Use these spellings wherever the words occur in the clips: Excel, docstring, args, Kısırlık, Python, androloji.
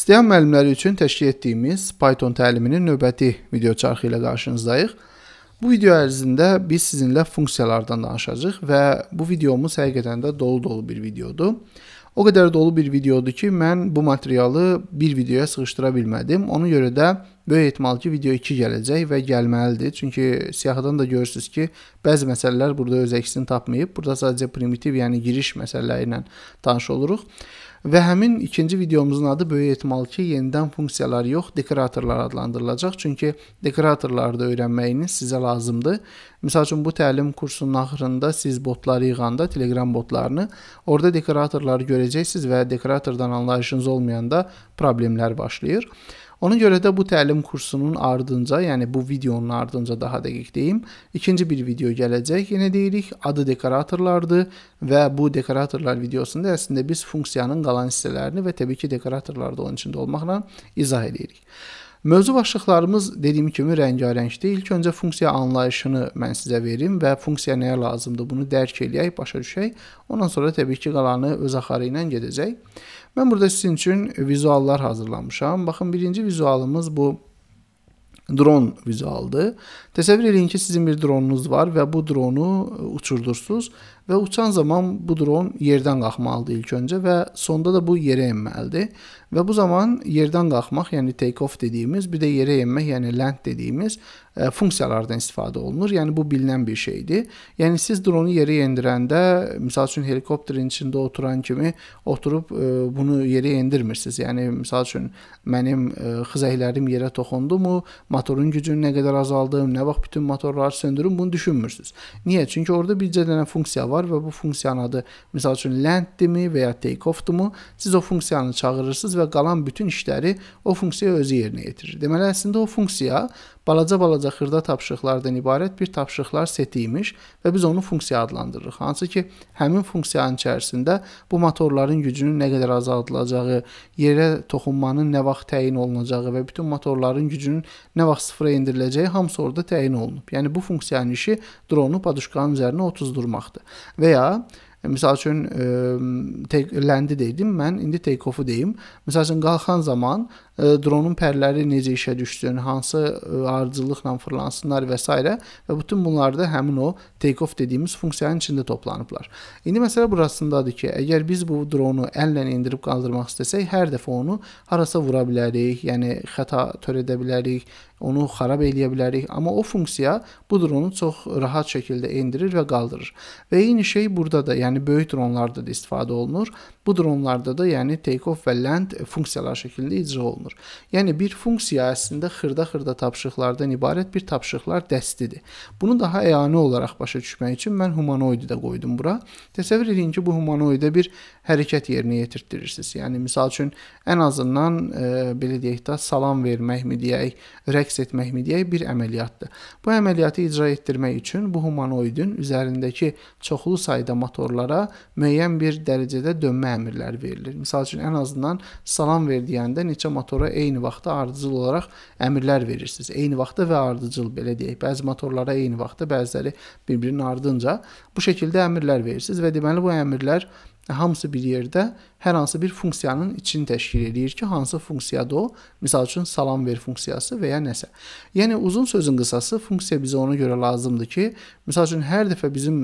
İsteyen müəllimləri üçün təşkil etdiyimiz Python təliminin növbəti video çarxı ilə qarşınızdayıq. Bu video ərzində biz sizinlə funksiyalardan danışacağıq və bu videomuz həqiqətən də dolu bir videodur. O qədər dolu bir videodur ki, mən bu materialı bir videoya sığışdıra bilmədim. Ona görə də böyük ehtimal ki, video 2 gələcək və gəlməlidir. Çünki siyahıdan da görürsünüz ki, bəzi məsələlər burada öz əksini tapmayıb. Burada sadəcə primitiv, yəni giriş məsələləri ilə tanış oluruq. Və həmin ikinci videomuzun adı böyük ehtimal ki, yenidən funksiyalar yox, dekoratorlar adlandırılacaq. Çünki dekoratorları da öyrənməyiniz sizə lazımdır. Misal üçün, bu təlim kursunun axırında siz botları yığanda, Telegram botlarını, orada dekoratorları görəcəksiniz və dekoratordan anlayışınız olmayanda problemlər başlayır. Ona görə də bu təlim kursunun ardınca, yəni bu videonun ardınca daha dəqiq deyim, ikinci bir video gələcək. Yenə deyirik, adı dekoratorlardır və bu dekoratorlar videosunda əslində biz funksiyanın qalan hissələrini və təbii ki, dekoratorlar da onun içində olmaqla izah edirik. Mövzu başlıqlarımız dediyim kimi rəngarəngdir. İlk öncə funksiya anlayışını mən sizə verim və funksiya nəyə lazımdır bunu dərk eləyək, başa düşək. Ondan sonra təbii ki, qalanı öz axarı ilə gedəcək. Mən burada sizin üçün vizuallar hazırlamışam. Baxın, birinci vizualımız bu drone vizualdır. Təsəvvür edin ki, sizin bir dronunuz var və bu dronu uçurdursunuz və uçan zaman bu drone yerdən qalxmalıdır ilk öncə və sonda da bu yerə enməlidir. Və bu zaman yerdən qalxmaq, yəni take-off dediyimiz, bir də yerə enmək, yəni land dediyimiz funksiyalardan istifadə olunur. Yəni, bu bilinən bir şeydir. Yəni, siz dronu yerə endirəndə, misal üçün, helikopterin içində oturan kimi oturub bunu yerə endirmirsiniz. Yəni, misal üçün, mənim xizəklərim yerə toxundu mu, motorun gücünü nə qədər azaldım, nə vaxt bütün motorları söndürüm, bunu düşünmürsünüz. Niyə? Çünki orada bircə dənə funksiya var və bu funksiyanın adı, misal üçün, landdirmi və ya take-offdurmu, siz o funksiyanı çağırırsınız və qalan bütün işləri o funksiya özü yerinə yetirir. Deməli, əslində o funksiya balaca-balaca xırda tapşırıqlardan ibarət bir tapşırıqlar seti imiş və biz onu funksiya adlandırırıq. Hansı ki, həmin funksiyanın içərisində bu motorların gücünün nə qədər azaldılacağı, yerə toxunmanın nə vaxt təyin olunacağı və bütün motorların gücünün nə vaxt sıfıra indiriləcəyi hamısı orada təyin olunub. Yəni, bu funksiyanın işi dronu paduşkanın üzərinə otuzdurmaqdır. Və ya misal üçün, lendi deydim, mən indi take-off-u deyim. Misal üçün, qalxan zaman dronun pərləri necə işə düşsün, hansı ardıcılıqla fırlansınlar və s. Və bütün bunlarda həmin o take-off dediyimiz funksiyanın içində toplanıblar. İndi məsələ burasındadır ki, əgər biz bu dronu əllə indirib qaldırmaq istəsək, hər dəfə onu harasa vura bilərik, yəni xəta törədə bilərik, onu xarab eləyə bilərik. Amma o funksiya bu dronu çox rahat şəkildə indirir və qaldırır. Və eyni şey burada da, yəni böyük dronlarda da istifadə olunur. Bu dronlarda da, yəni take-off və land funksiyalar şəkildə icra olunur. Yəni bir funksiya əslində xırda-xırda tapşırıqlardan ibarət bir tapşırıqlar dəstidir. Bunu daha əyani olaraq başa düşmək üçün mən humanoidi də qoydum bura. Təsəvvür edin ki, bu humanoidə bir hərəkət yerinə yetirtdirirsiniz. Yəni, misal üçün, ən azından, belə deyək də, salam verməkmi deyək, rəqs etməkmi deyək, bir əməliyyatdır. Bu əməliyyatı icra etdirmək üçün bu humanoidin üzərindəki çoxlu sayda motorlara müəyyən bir dərəcədə dönmə əmirlər verilir. Misal üçün, ən azından salam ver deyəndə neçə motora eyni vaxtda ardıcıl olaraq əmirlər verirsiniz. Eyni vaxtda və ardıcıl, belə deyək, bəzi motorlara eyni vaxtda, bəziləri bir-birinin ardınca bu şəkildə əmirlər verirsiniz və deməli bu əmirlər hamısı bir yerdə hər hansı bir funksiyanın içini təşkil edir ki, hansı funksiyada o, misal üçün salam ver funksiyası və ya nəsə. Yəni, uzun sözün qısası, funksiya bizə ona görə lazımdır ki, misal üçün hər dəfə bizim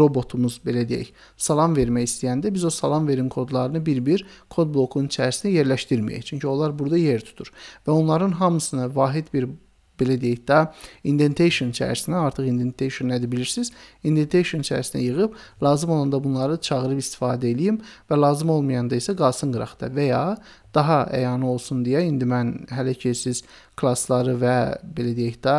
robotumuz, belə deyək, salam vermək istəyəndə biz o salam verin kodlarını bir-bir kod blokunun içərisində yerləşdirməyik. Çünki onlar burada yer tutur və onların hamısını vahid bir belə deyək də, indentation içərisində, artıq indentation nədir bilirsiniz, indentation içərisində yığıb, lazım olanda bunları çağırıb istifadə edeyim və lazım olmayanda isə qalsın qıraqda və ya daha əyanı olsun deyə, indi mən hələ ki, siz klasları və belə deyək də,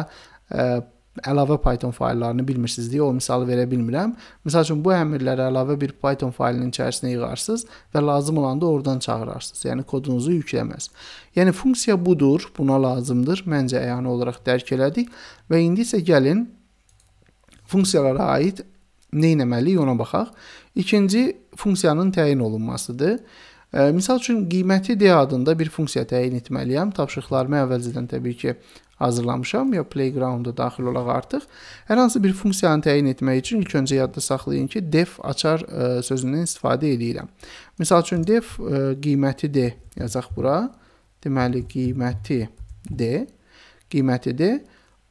əlavə Python faillarını bilmirsiniz deyə o misalı verə bilmirəm. Misal üçün, bu əmirləri əlavə bir Python failinin içərisində yığarsınız və lazım olanda oradan çağırarsınız. Yəni, kodunuzu yükləməz. Yəni, funksiya budur, buna lazımdır. Məncə, əyanı olaraq dərk elədik. Və indi isə gəlin, funksiyalara aid nə etməliyik, ona baxaq. İkinci, funksiyanın təyin olunmasıdır. Misal üçün, qiyməti D adında bir funksiya təyin etməliyəm. Tapşırıqlarımı əvvəlcədən təbii ki, hazırlamışam ya playground'a daxil olaq artıq. Hər hansı bir funksiyanı təyin etmək üçün ilk öncə yadda saxlayın ki, def açar sözündən istifadə edirəm. Misal üçün def qiyməti D yazaq bura. Deməli qiyməti D. Qiyməti D.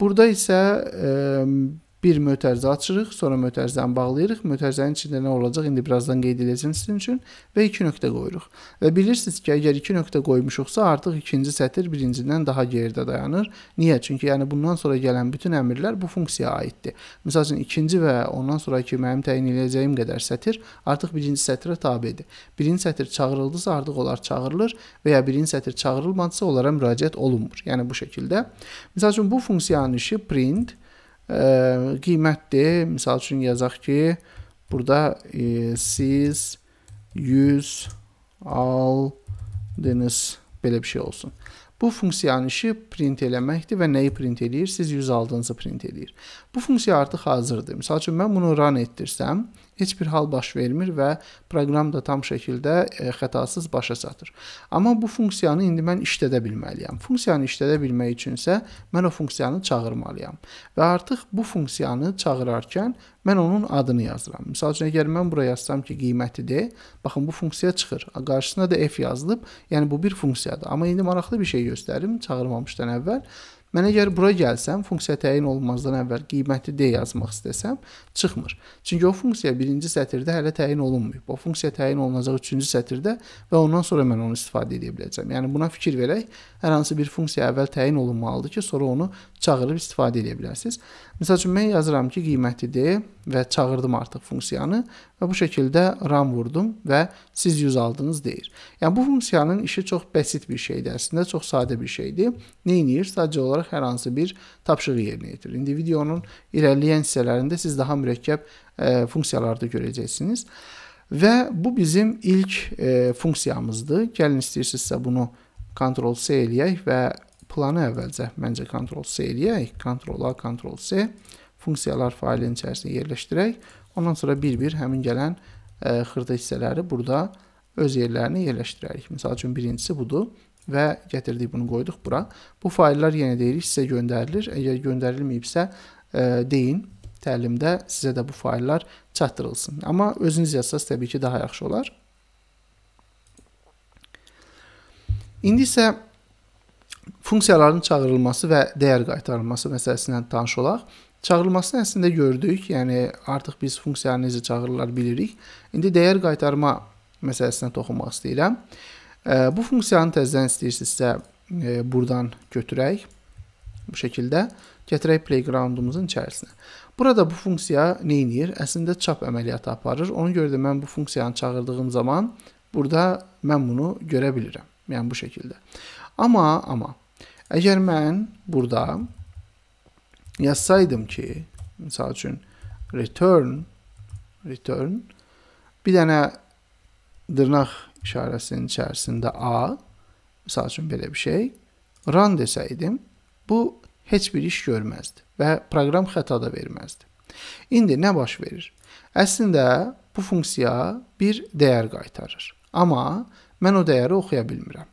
Burada isə bir mötərzə açırıq, sonra mötərzəni bağlayırıq. Mötərzənin içində nə olacaq? İndi birazdan qeyd edəcəm sizin üçün və 2 nöqtə qoyuruq. Və bilirsiniz ki, əgər 2 nöqtə qoymuşuqsa, artıq ikinci sətir birincidən daha geridə dayanır. Niyə? Çünki yəni bundan sonra gələn bütün əmrlər bu funksiyaya aiddir. Məsəl üçün ikinci və ondan sonraki mənim təyin edəcəyim qədər sətir artıq birinci sətirə tabedir. Birinci sətir çağırıldısa artıq onlar çağırılır və ya birinci sətir çağırılmadısa onlara müraciət olunmur. Yəni bu şəkildə. Məsəl üçün bu funksiyanın işi print qiymətdir. Misal üçün yazaq ki, burada siz 100 aldınız, belə bir şey olsun. Bu funksiyanın işi print eləməkdir və nəyi print eləyir? Siz 100 aldığınızı print eləyir. Bu funksiya artıq hazırdır. Misal üçün mən bunu run etdirsəm, heç bir hal baş vermir və proqram da tam şəkildə xətasız başa çatır. Amma bu funksiyanı indi mən işlədə bilməliyəm. Funksiyanı işlədə bilmək üçünsə mən o funksiyanı çağırmalıyam. Və artıq bu funksiyanı çağırarkən mən onun adını yazıram. Misal üçün, əgər mən bura yazsam ki, qiymətidir, baxın bu funksiya çıxır. Qarşısına da F yazılıb, yəni bu bir funksiyadır. Amma indi maraqlı bir şey göstərim çağırmamışdan əvvəl. Mən əgər bura gəlsəm, funksiya təyin olunmazdan əvvəl qiyməti D yazmaq istəsəm, çıxmır. Çünki o funksiya birinci sətirdə hələ təyin olunmayıb. O funksiya təyin olunacaq üçüncü sətirdə və ondan sonra mən onu istifadə edə biləcəm. Yəni buna fikir verək, hər hansı bir funksiya əvvəl təyin olunmalıdır ki, sonra onu çağırıb istifadə edə bilərsiniz. Məsəl üçün, mən yazıram ki, qiyməti D və çağırdım artıq funksiyanı və bu şəkildə ram vurdum və siz 100 aldınız deyir. Yəni bu funksiyanın işi çox bəsit bir şeydir, əslində çox sadə bir şeydir. Nə edir? Sadəcə olaraq hər hansı bir tapşırığı yerinə yetirir. İndi videonun irəliləyən hissələrində siz daha mürəkkəb funksiyalarda görəcəksiniz. Və bu bizim ilk funksiyamızdır. Gəlin istəyirsinizsə bunu Ctrl+C eləyək və planı əvvəlcə məncə Ctrl+C eləyək. Ctrl+A, Ctrl+C funksiyalar failin içərisində yerləşdirək. Ondan sonra bir-bir həmin gələn xırda hissələri burada öz yerlərini yerləşdirərik. Misal üçün birincisi budur və gətirdik bunu qoyduq bura. Bu faillər yenə deyirik sizə göndərilir. Əgər göndərilməyibsə deyin təlimdə sizə də bu faillər çatdırılsın. Amma özünüz yazsanız təbii ki daha yaxşı olar. İndi isə funksiyaların çağırılması və dəyər qaytarılması məsələsindən tanış olaq. Çağırılmasını əslində gördük, yəni artıq biz funksiyanı necə çağırırlar bilirik. İndi dəyər qaytarma məsələsinə toxunmaq istəyirəm. Bu funksiyanı təzədən istəyirsinizsə buradan götürək, bu şəkildə gətirək playgroundumuzun içərisinə. Burada bu funksiya nə edir? Əslində çap əməliyyatı aparır. Ona görə də mən bu funksiyanı çağırdığım zaman burada mən bunu görə bilirəm. Yəni bu şəkildə. Amma əgər mən burada yazsaydım ki, misal üçün return bir dənə dırnaq işarəsinin içərisində A, misal üçün belə bir şey, run desəydim, bu heç bir iş görməzdi və proqram xəta da verməzdi. İndi nə baş verir? Əslində bu funksiya bir dəyər qaytarır, amma mən o dəyəri oxuya bilmirəm.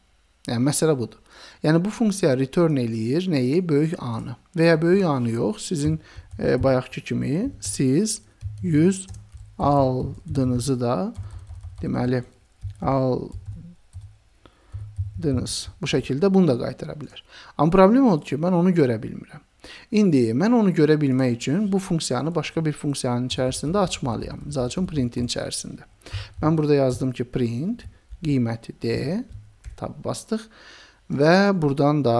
Yəni məsələ budur. Yəni bu funksiya return eləyir nəyi? Böyük A-nı və ya böyük A-nı yox, sizin bayaqki kimi siz 100 aldığınızı da deməli aldınız. Bu şəkildə bunu da qaytara bilər. Amma problem odur ki, mən onu görə bilmirəm. İndi mən onu görə bilmək üçün bu funksiyanı başqa bir funksiyanın içərisində açmalıyam. Misal üçün printin içərisində. Mən burada yazdım ki, print qiyməti D, tab bastıq və buradan da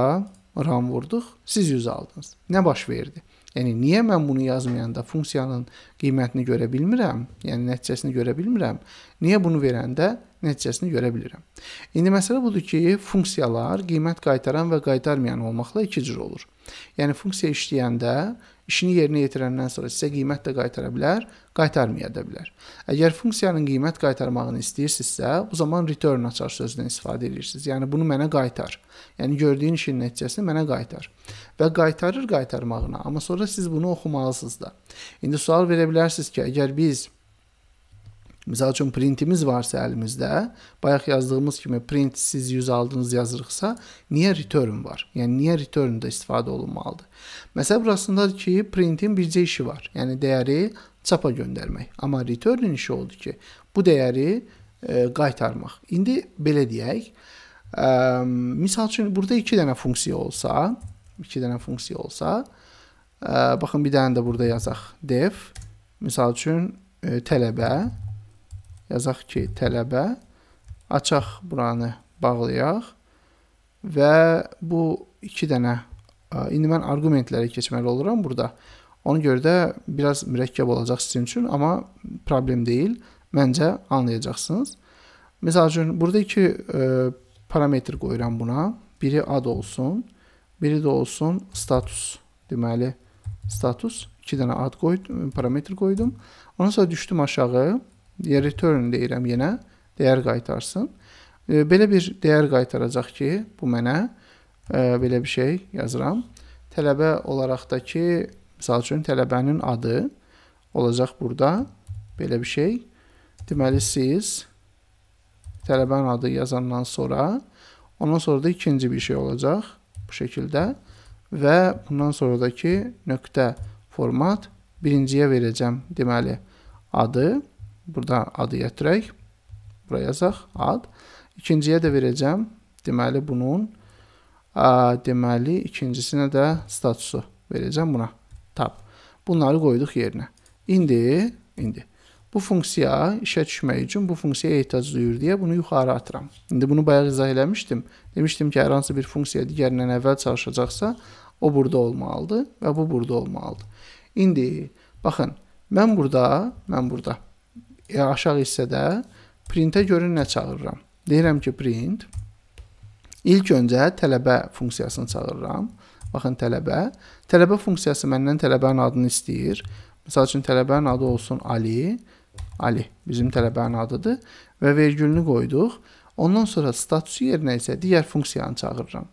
ram vurduq. Siz 100 aldınız. Nə baş verdi? Yəni, niyə mən bunu yazmayanda funksiyanın qiymətini görə bilmirəm? Yəni, nəticəsini görə bilmirəm. Niyə bunu verəndə nəticəsini görə bilirəm? İndi məsələ budur ki, funksiyalar qiymət qaytaran və qaytarmayan olmaqla iki cür olur. Yəni, funksiya işləyəndə işini yerinə yetirəndən sonra sizə qiymət də qaytara bilər, qaytarmaya da bilər. Əgər funksiyanın qiymət qaytarmağını istəyirsinizsə, bu zaman return açar sözündən istifadə edirsiniz. Yəni, bunu mənə qaytar. Yəni, gördüyün işin nəticəsini mənə qaytar. Və qaytarır qaytarmağına, amma sonra siz bunu oxumalısınız da. İndi sual verə bilərsiniz ki, əgər biz Misal üçün printimiz varsa elimizdə, bayaq yazdığımız kimi print siz 100 aldınız yazırıqsa, niyə return var? Yəni, niyə return-də istifadə olunmalıdır? Məsələ burasındadır ki, printin bircə işi var. Yəni, dəyəri çapa göndərmək. Amma return-in işi oldu ki, bu dəyəri qaytarmaq. İndi belə deyək, misal üçün burada iki dənə funksiya olsa, baxın, bir dənə də burada yazaq def, misal üçün tələbə, yazaq ki, tələbə, açaq buranı, bağlayaq və bu iki dənə, indi mən arqumentlərə keçməli oluram burada, ona görə də biraz mürəkkəb olacaq sizin üçün, amma problem deyil, məncə anlayacaqsınız. Misal üçün, burada iki parametr qoyuram buna, biri ad olsun, biri də olsun status, deməli status, iki dənə ad qoydum, parametr qoydum, ondan sonra düşdüm aşağı, return deyirəm yenə, dəyər qaytarsın. Belə bir dəyər qaytaracaq ki, bu mənə belə bir şey yazıram. Tələbə olaraq da ki, misal üçün tələbənin adı olacaq burada, belə bir şey. Deməli siz tələbənin adı yazandan sonra, ondan sonra da ikinci bir şey olacaq bu şəkildə və bundan sonra da ki, nöqtə format birinciyə verəcəm, deməli adı. Burada adı gətirək, buraya yazaq, ad. İkinciyə də verəcəm, deməli bunun, deməli ikincisinə də statusu verəcəm buna, tab. Bunları qoyduq yerinə. İndi bu funksiya işə düşmək üçün bu funksiyaya ehtiyac duyur deyə bunu yuxarı atıram. İndi bunu bayaq izah eləmişdim. Demişdim ki, hər hansı bir funksiya digərindən əvvəl çalışacaqsa, o burada olmalıdır və bu burada olmalıdır. İndi, baxın, mən burada. Aşağı hissədə printə görün nə çağırıram. Deyirəm ki, print. İlk öncə tələbə funksiyasını çağırıram. Baxın, tələbə. Tələbə funksiyası məndən tələbənin adını istəyir. Məsəl üçün, tələbənin adı olsun Ali. Ali bizim tələbənin adıdır. Və vergülünü qoyduq. Ondan sonra statusu yerinə isə digər funksiyanı çağırıram.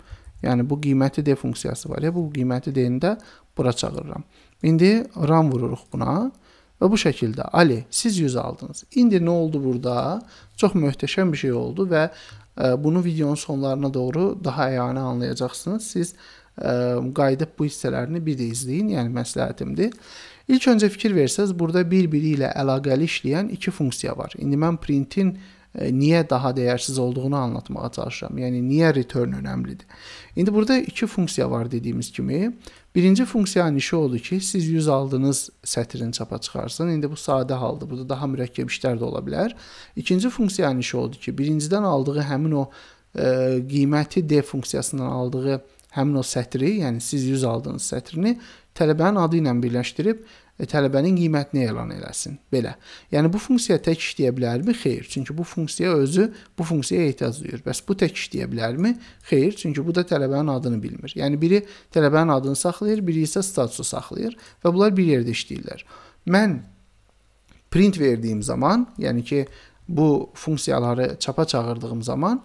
Yəni, bu qiyməti D funksiyası var. Bu qiyməti D-ni də bura çağırıram. İndi RAM vururuq buna. Və bu şəkildə, Ali, siz 100 aldınız. İndi nə oldu burada? Çox möhtəşəm bir şey oldu və bunu videonun sonlarına doğru daha əyanə anlayacaqsınız. Siz qayıdıb bu hissələrini bir də izləyin, yəni məsləhətimdir. İlk öncə fikir versəz, burada bir-biri ilə əlaqəli işləyən iki funksiya var. İndi mən printin niyə daha dəyərsiz olduğunu anlatmağa çalışıram. Yəni, niyə return önəmlidir? İndi burada iki funksiya var dediyimiz kimi. Birinci funksiyanın işi oldu ki, siz 100 aldınız sətirin çapa çıxarsın. İndi bu sadə haldır. Burada daha mürəkkəb işlər də ola bilər. İkinci funksiyanın işi oldu ki, birincidən aldığı həmin o qiyməti D funksiyasından aldığı həmin o sətri, yəni siz 100 aldınız sətrini tələbənin adı ilə birləşdirib tələbənin qiymətini elan eləsin. Belə. Yəni, bu funksiya tək işləyə bilərmi? Xeyr. Çünki bu funksiya özü bu funksiyaya ehtiyac duyur. Bəs bu tək işləyə bilərmi? Xeyr. Çünki bu da tələbənin adını bilmir. Yəni, biri tələbənin adını saxlayır, biri isə statusu saxlayır və bunlar bir yerdə işləyirlər. Mən print verdiyim zaman, yəni ki, bu funksiyaları çapa çağırdığım zaman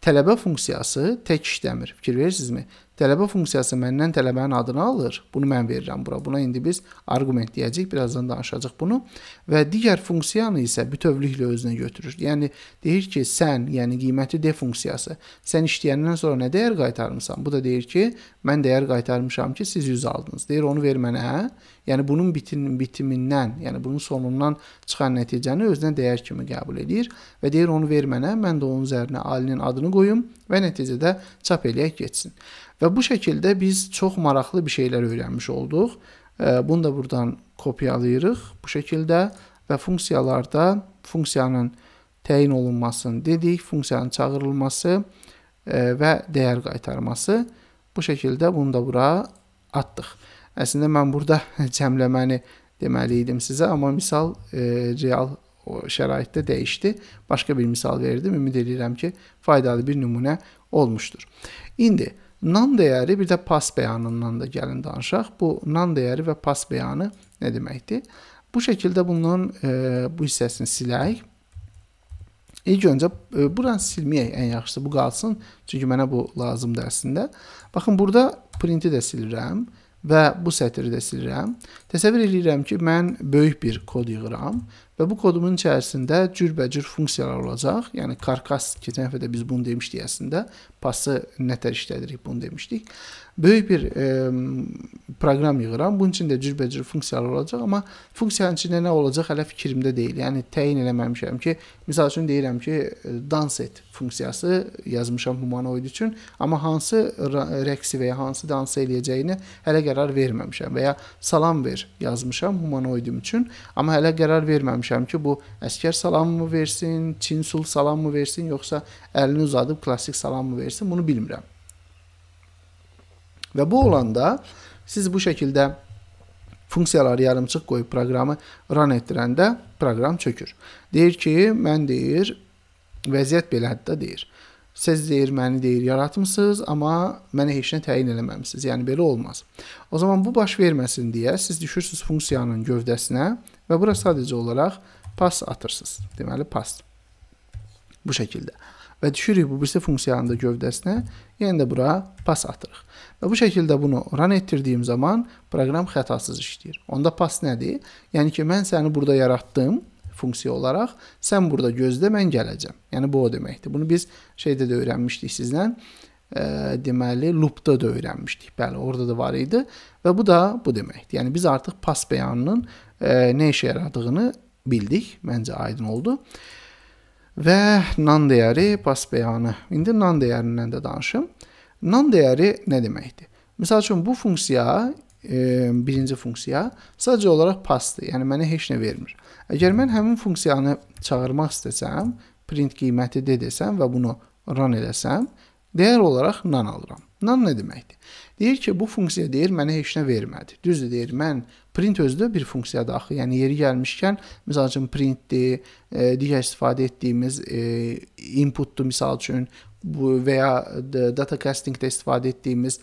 tələbə funksiyası tək işləmir. Fikir verirsinizmi? Tələbə funksiyası məndən tələbənin adını alır. Bunu mən verirəm bura. Buna indi biz arqument deyəcək, birazdan danışacaq bunu. Və digər funksiyanı isə bütövlüklə özünə götürür. Yəni, deyir ki, sən, yəni qiyməti D funksiyası. Sən işləyəndən sonra nə dəyər qaytarmışsan? Bu da deyir ki, mən dəyər qaytarmışam ki, siz 100 aldınız. Deyir, onu ver mənə. Yəni, bunun bitimindən, yəni bunun sonundan çıxan nəticəni özünə dəyər kimi qəbul edir. Və deyir, onu ver mənə, mən də onun üzərinə Ali'nin adını qoyum və nəticədə çap eləyək geçsin. Və bu şəkildə biz çox maraqlı bir şeylər öyrənmiş olduq. Bunu da buradan kopyalayırıq bu şəkildə və funksiyalarda funksiyanın təyin olunmasını dedik, funksiyanın çağırılması və dəyər qaytarması. Bu şəkildə bunu da bura atdıq. Əslində, mən burada cəmləməni deməli idim sizə, amma misal real şəraitdə dəyişdi. Başqa bir misal verdim. Ümid edirəm ki, faydalı bir nümunə olmuşdur. İndi, nan dəyəri, bir də pas bəyanından da gəlin danışaq. Bu, nan dəyəri və pas bəyanı nə deməkdir? Bu şəkildə bunun bu hissəsini silək. İlk öncə, buranı silməyək ən yaxşısı, bu qalsın. Çünki mənə bu lazımdır əslində. Baxın, burada printi də silirəm və bu sətiri də silirəm. Təsəvvür edirəm ki, mən böyük bir kod yığıram Ve bu kodumun içerisinde cürbəcür funksiyalar olacaq. Yəni karkas, keçən dəfə də biz bunu demişdik əslində. Pası nətər işlədirik bunu demişdik. Böyük bir proqram yığıram. Bunun için də cürbəcür funksiyalar olacaq. Amma funksiyanın içində nə olacaq hələ fikrimdə deyil. Yəni təyin eləməmişəm ki, misal üçün deyirəm ki, dans et funksiyası yazmışam humanoid üçün. Amma hansı rəqsi və ya hansı dans eləyəcəyini hələ qərar verməmişəm. Və ya salam ver yazmışam humanoidim üçün. Amma hələ qərar verməmişəm ki, bu əskər salam mı versin, Çin sul salam mı versin, yoxsa əlini uzadıb klasik salam mı versin, bunu bilmirəm. Və bu olanda siz bu şəkildə funksiyaları yarımçıq qoyub proqramı run etdirəndə proqram çökür. Deyir ki, mən deyir, vəziyyət belədir də deyir. Siz deyir, məni deyir, yaratmışsınız, amma mənə heç nə təyin eləməmişsiniz. Yəni, belə olmaz. O zaman bu baş verməsin deyə siz düşürsünüz funksiyanın gövdəsinə və bura sadəcə olaraq pas atırsınız. Deməli, pas. Bu şəkildə. Və düşürük bu birisi funksiyanın da gövdəsinə, yenə də bura pas atırıq. Və bu şəkildə bunu run etdirdiyim zaman proqram xətasız işləyir. Onda pas nədir? Yəni ki, mən səni burada yaratdım. Funksiya olaraq, sən burada gözlə, mən gələcəm. Yəni, bu o deməkdir. Bunu biz şeydə də öyrənmişdik sizlə, deməli, loopda da öyrənmişdik. Bəli, orada da var idi və bu da bu deməkdir. Yəni, biz artıq pas bəyanının nə işə yaradığını bildik, məncə aydın oldu. Və nan dəyəri, pas bəyanı. İndi nan dəyərindən də danışım. Nan dəyəri nə deməkdir? Misal üçün, bu funksiya, birinci funksiya sadəcə olaraq pasdır, yəni mənə heç nə vermir. Əgər mən həmin funksiyanı çağırmaq istəsəm, print qiyməti D desəm və bunu run eləsəm, dəyər olaraq nan alıram. Nan nə deməkdir? Deyir ki, bu funksiya deyir, mənə heç nə vermədi. Düzdür, deyir, mən print özdə bir funksiyadır axı, yəni yeri gəlmişkən, misal üçün printdir, digər istifadə etdiyimiz inputdur misal üçün, və ya data castingdə istifadə etdiyimiz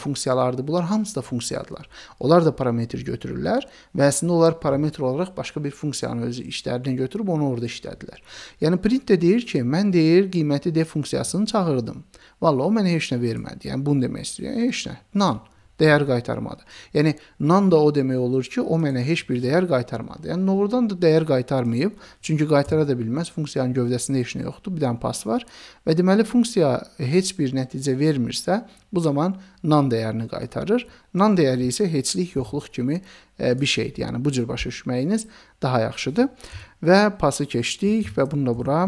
funksiyalardır. Bunlar hamısı da funksiyadılar. Onlar da parametr götürürlər və əslində onlar parametr olaraq başqa bir funksiyanın öz işlərini götürüb onu orada işlədilər. Yəni print də deyir ki, mən deyir qiyməti D funksiyasını çağırdım. Valla o mənə heç nə vermədi. Yəni bunu demək istəyir. Yəni heç nə. Nan. Dəyər qaytarmadı. Yəni, nan da o demək olur ki, o mənə heç bir dəyər qaytarmadı. Yəni, doğrudan da dəyər qaytarmayıb, çünki qaytara da bilməz, funksiyanın gövdəsində heç nə yoxdur, bir dənə pas var və deməli, funksiya heç bir nəticə vermirsə, bu zaman nan dəyərini qaytarır. Nan dəyəri isə heçlik, yoxluq kimi bir şeydir. Yəni, bu cür başa düşməyiniz daha yaxşıdır və pası keçdik və bunu da bura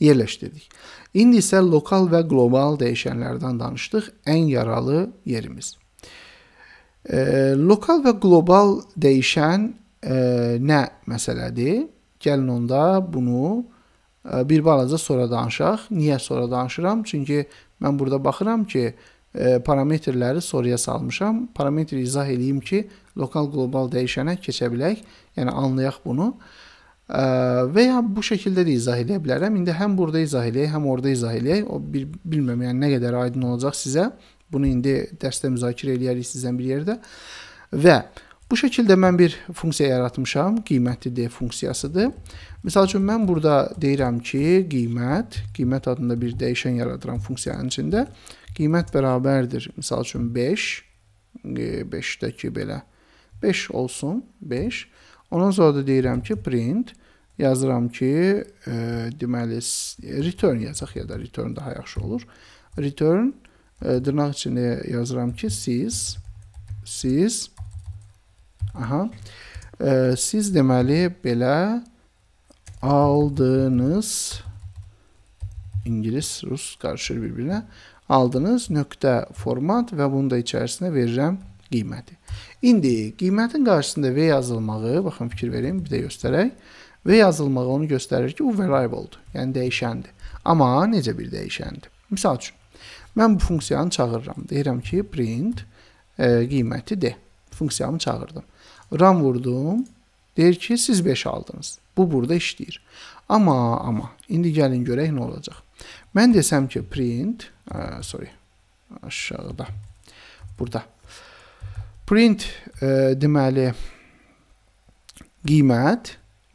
yerləşdirdik. İndi isə lokal və qlobal dəyişənlərdən danışdıq. Ən yaralı yerimiz. Lokal və qlobal dəyişən nə məsələdir? Gəlin onda bunu bir balaca sonra danışaq. Niyə sonra danışıram? Çünki mən burada baxıram ki, parametrləri soruya salmışam. Parametri izah edeyim ki, lokal-qlobal dəyişənə keçə bilək. Yəni, anlayaq bunu. Və ya bu şəkildə də izah eləyə bilərəm. İndi həm burada izah eləyək, həm orada izah eləyək. Bilməm, yəni nə qədər aydın olacaq sizə. Bunu indi dərsdə müzakirə eləyərik sizdən bir yerdə. Və bu şəkildə mən bir funksiya yaratmışam. Qiymətli D funksiyasıdır. Misal üçün, mən burada deyirəm ki, qiymət adında bir dəyişən yaradıram funksiyanın içində. Qiymət bərabərdir. Misal üçün, 5. 5-dəki belə. 5 olsun, 5. Ondan sonra da deyirəm ki, print yazıram ki, deməli, return yazaq ya da return daha yaxşı olur. Return, dırnaq içində yazıram ki, siz deməli, belə aldınız, İngiliz, Rus qarışır bir-birinə, aldınız nöqtə format və bunu da içərisində verirəm qiyməti. İndi qiymətin qarşısında V yazılmağı, baxın fikir verin, bir də göstərək. V yazılmağı onu göstərir ki, o variable-dur, yəni dəyişəndir. Amma necə bir dəyişəndir? Misal üçün, mən bu funksiyanı çağırıram. Deyirəm ki, print qiyməti D. Funksiyamı çağırdım. Run vurdum, deyir ki, siz 5 aldınız. Bu burada işləyir. Amma, indi gəlin görək nə olacaq. Mən desəm ki, print, aşağıda, burada. Print deməli qiymət,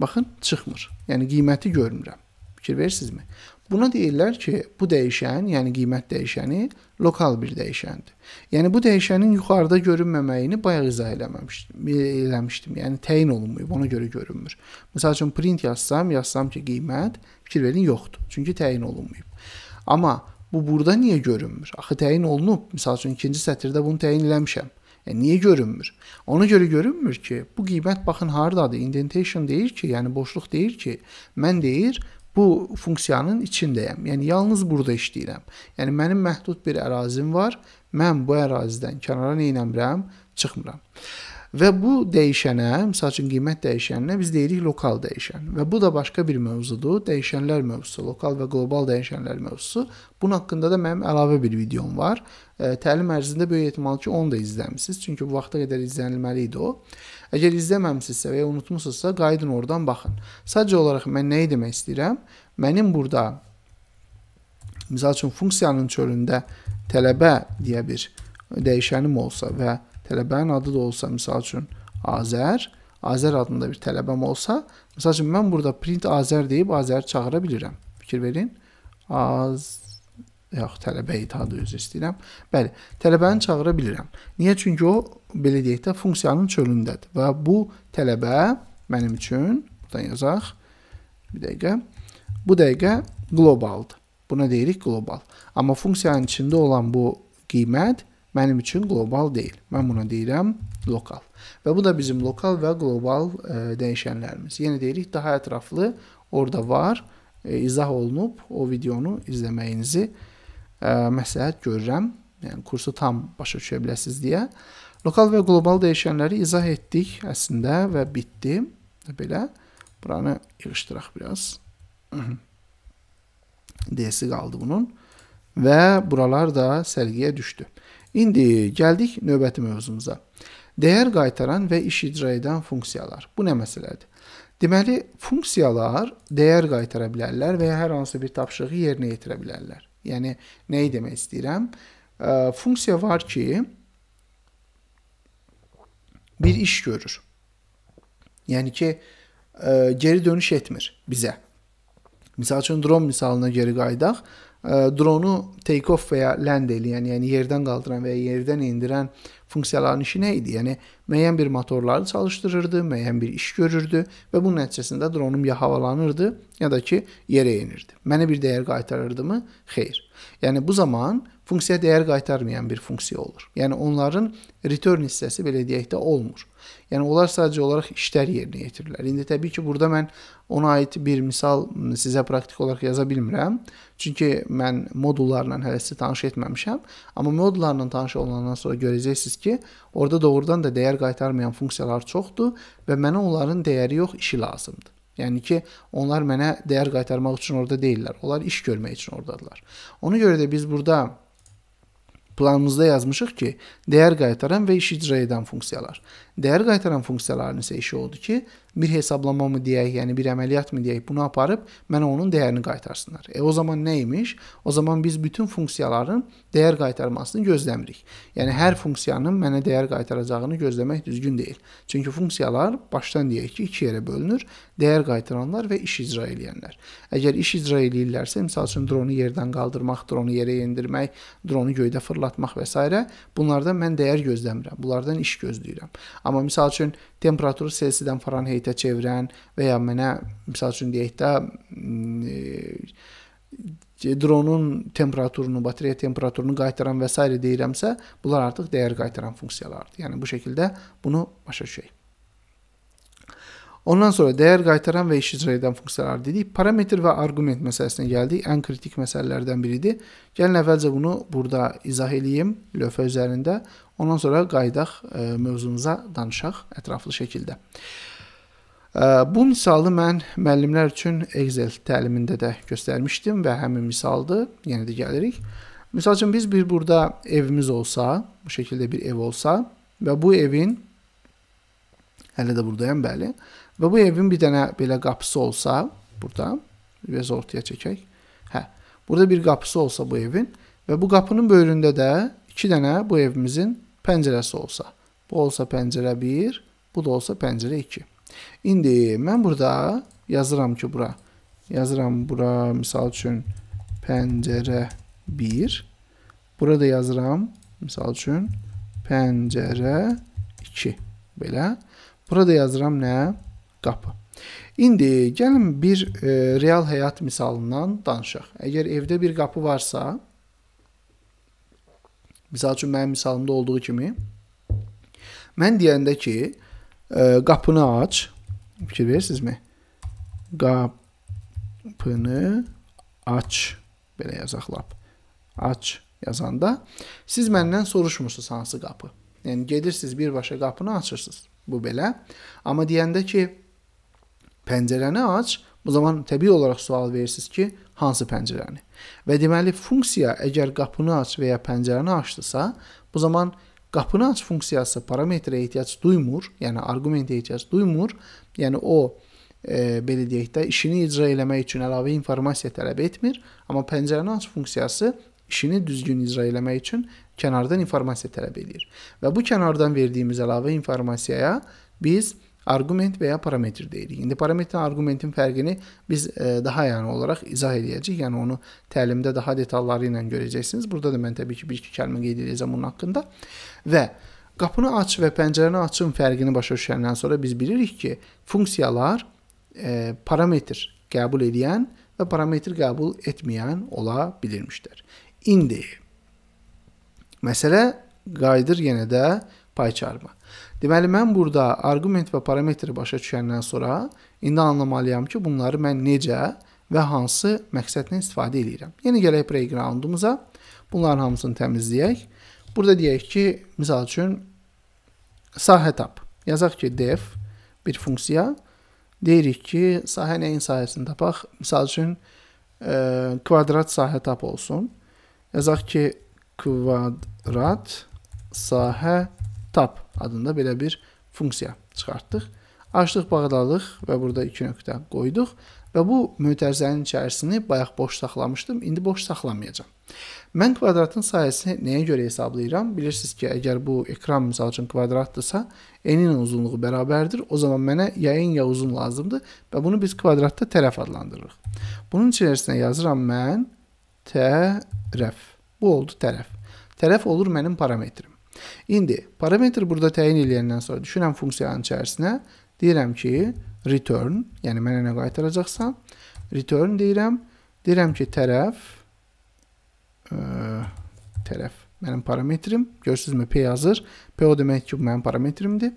baxın, çıxmır. Yəni, qiyməti görmürəm. Fikir verirsinizmi? Buna deyirlər ki, bu dəyişən, yəni qiymət dəyişəni lokal bir dəyişəndir. Yəni bu dəyişənin yuxarıda görünməməyini bayaq izah eləmişdim. Yəni təyin olunmayıb, ona görə görünmür. Məsəl üçün print yazsam ki, qiymət, fikir verin, yoxdur. Çünki təyin olunmayıb. Amma bu burada niyə görünmür? Axı təyin olunub, məsəl üçün ikinci sətirdə bunu təyin eləmişəm. Niyə görünmür? Ona görə görünmür ki, bu qiymət baxın haradadır. Indentation deyir ki, yəni boşluq deyir ki, mən deyir, bu funksiyanın içindəyəm. Yəni, yalnız burada işləyirəm. Yəni, mənim məhdud bir ərazim var. Mən bu ərazidən kənara neynəmirəm? Çıxmıram. Və bu dəyişənə, misal üçün qiymət dəyişəninə biz deyirik lokal dəyişən. Və bu da başqa bir mövzudur. Dəyişənlər mövzusu, lokal və qlobal dəyişənlər mövzusu. Bunun haqqında da mənim əlavə bir videom var. Təlim ərzində böyük ehtimal ki, onu da izləmişsiniz. Çünki bu vaxta qədər izlənilməli idi o. Əgər izləməmişsinizsə və ya unutmuşsunuzsa, qayıdın oradan baxın. Sadəcə olaraq mən nəyi demək istəyirəm? Mənim burada, misal üçün funksiyanın çölündə tələbə deyə bir dəyişənim olsa və tələbənin adı da olsa, misal üçün Azər adında bir tələbəm olsa, misal üçün mən burada print Azər deyib Azər çağıra bilirəm. Fikir verin. Yox, tələbəyi adı üzr istəyirəm. Bəli, tələbəni çağıra bilirəm. Niyə? Çünki o, belə deyək də, funksiyanın çölündədir. Və bu tələbə mənim üçün, buradan yazaq, bir dəqiqə, bu dəqiqə globaldır. Buna deyirik global. Amma funksiyanın içində olan bu qiymət mənim üçün global deyil. Mən buna deyirəm lokal. Və bu da bizim lokal və global dəyişənlərimiz. Yenə deyirik, daha ətraflı orada var, izah olunub, o videonu izləməyinizi məsləhət görürəm. Yəni, kursu tam başa düşə biləsiniz deyə. Lokal və global dəyişənləri izah etdik əslində və bitdi. Belə, buranı yığışdıraq biraz. D'si qaldı bunun. Və buralar da sərgiyə düşdü. İndi gəldik növbəti mövzumuza. Dəyər qaytaran və iş icra edən funksiyalar. Bu nə məsələdir? Deməli, funksiyalar dəyər qaytara bilərlər və ya hər hansı bir tapşırığı yerinə yetirə bilərlər. Yəni, nəyi demək istəyirəm? Funksiya var ki, bir iş görür. Yəni ki, geri dönüş etmir bizə. Misal üçün, drone misalına geri qayıdaq. Dronu take-off və ya land eləyən, yəni yerdən qaldıran və ya yerdən indirən funksiyaların işi nə idi? Yəni, müəyyən bir motorları çalışdırırdı, müəyyən bir iş görürdü və bunun nəticəsində dronum ya havalanırdı, ya da ki, yerə enirdi. Mənə bir dəyər qaytarırdı mı? Xeyr. Yəni, bu zaman funksiya dəyər qaytarmayan bir funksiya olur. Yəni, onların return hissəsi belə deyək də olmur. Yəni, onlar sadəcə olaraq işlər yerinə yetirirlər. İndi təbii ki, burada mən ona aid bir misal sizə praktik olaraq yaza bilmirəm. Çünki mən modullarla hələ sizi tanış etməmişəm. Amma modullarla tanış olandan sonra görəcəksiniz ki, orada doğrudan da dəyər qaytarmayan funksiyalar çoxdur və mənə onların dəyəri yox, işi lazımdır. Yəni ki, onlar mənə dəyər qaytarmaq üçün orada deyirlər. Onlar iş görmək üçün oradadırlar. Ona görə də biz burada planımızda yazmışıq ki, dəyər qaytaran və iş icra edən funksiyalar. Dəyər qaytaran funksiyaların isə işi odur ki, bir hesablama mı deyək, yəni bir əməliyyat mı deyək, bunu aparıb mənə onun dəyərini qaytarsınlar. O zaman neymiş? O zaman biz bütün funksiyaların dəyər qaytarmasını gözləmirik. Yəni, hər funksiyanın mənə dəyər qaytaracağını gözləmək düzgün deyil. Çünki funksiyalar başdan deyək ki, iki yerə bölünür. Dəyər qaytaranlar və iş icra eləyənlər. Əgər iş icra eləyirlərsə, misal üçün dronu yerdən qaldırmaq, dronu yerə endirmək, dronu göydə fırlatmaq və s. Bunlardan mən dəyər gözləmirəm. Bunlardan iş gözləyirəm. Amma misal üçün temperaturu Selsidən Fahrenheitə çevirən və ya mənə misal üçün deyək də dronun temperaturunu, batareya temperaturunu qaytaran və s. deyirəmsə, bunlar artıq dəyər qaytaran funksiyalardır. Yəni, bu şəkildə bunu başa düşək. Ondan sonra dəyər qaytaran və iş icra edən funksiyalar dedik. Parametr və arqument məsələsinə gəldik. Ən kritik məsələlərdən biridir. Gəlin əvvəlcə bunu burada izah edeyim lövhə üzərində. Ondan sonra qayıdaq mövzumuza danışaq ətraflı şəkildə. Bu misalı mən müəllimlər üçün Excel təlimində də göstərmişdim və həmin misaldır. Yenə də gəlirik. Misal üçün biz bir burada evimiz olsa, bu şəkildə bir ev olsa və bu evin, hələ də buradayım, bəli. Və bu evin bir dənə belə qapısı olsa, burada, biraz ortaya çəkək. Hə, burada bir qapısı olsa bu evin və bu qapının böyründə də iki dənə bu evimizin pəncərəsi olsa. Bu olsa pəncərə 1, bu da olsa pəncərə 2. İndi mən burada yazıram ki, bura Yazıram bura misal üçün pəncərə 1. Burada yazıram misal üçün pəncərə 2. Belə. Burada yazıram nə? Qapı. İndi gəlin bir real həyat misalından danışaq. Əgər evdə bir qapı varsa, misal üçün mənim misalımda olduğu kimi, mən deyəndə ki, qapını aç, fikir verirsinizmi? Qapını aç, belə yazaq lap. Aç yazanda, siz məndən soruşmursunuz hansı qapı. Yəni, gedirsiniz birbaşa qapını açırsınız. Bu belə. Amma deyəndə ki, pəncərəni aç, bu zaman təbii olaraq sual verirsiniz ki, hansı pəncərəni? Və deməli, funksiya əgər qapını aç və ya pəncərəni açdısa, bu zaman qapını aç funksiyası parametrə ehtiyac duymur, yəni arqumentə ehtiyac duymur, yəni o, belə deyək də, işini icra eləmək üçün əlavə informasiya tələb etmir, amma pəncərəni aç funksiyası işini düzgün icra eləmək üçün kənardan informasiya tələb edir. Və bu kənardan verdiyimiz əlavə informasiyaya biz arqument və ya parametr deyirik. İndi parametrin, arqumentin fərqini biz daha yəni olaraq izah edəcəyik. Yəni onu təlimdə daha detalları ilə görəcəksiniz. Burada da mən təbii ki, bir-iki kəlmə qeyd edəcəm bunun haqqında. Və qapını aç və pəncərəni açın fərqini başa düşəndən sonra biz bilirik ki, funksiyalar parametr qəbul edən və parametr qəbul etməyən ola bilirmişdir. İndi məsələ qayıdır yenə də pay çarpma. Deməli, mən burada arqument və parametri başa düşəndən sonra indi anlamalıyam ki, bunları mən necə və hansı məqsədlə istifadə edirəm. Yeni gələk playgroundumuza, bunların hamısını təmizləyək. Burada deyək ki, misal üçün, sahə tap. Yazaq ki, def bir funksiya. Deyirik ki, sahə nəyin sahəsini tapaq? Misal üçün, kvadrat sahə tap olsun. Yazaq ki, kvadrat sahə tap adında belə bir funksiya çıxartdıq. Açdıq, bağladıq və burada 2 nöqtə qoyduq və bu mötərizənin içərisini bayaq boş saxlamışdım, indi boş saxlamayacağım. Mən kvadratın sayəsini nəyə görə hesablayıram? Bilirsiniz ki, əgər bu ekran misal üçün kvadratdırsa, enin uzunluğu bərabərdir, o zaman mənə ya en ya uzun lazımdır və bunu biz kvadratda tərəf adlandırırıq. Bunun içərisində yazıram mən tərəf. Bu oldu tərəf. Tərəf olur mənim parametrim. İndi parametr burada təyin eləyəndən sonra düşünəm funksiyanın içərisinə, deyirəm ki, return, yəni mənə nə qaytaracaqsan, return deyirəm, deyirəm ki, tərəf mənim parametrim, görürsünüzmü, p yazır, p o demək ki, bu mənim parametrimdir,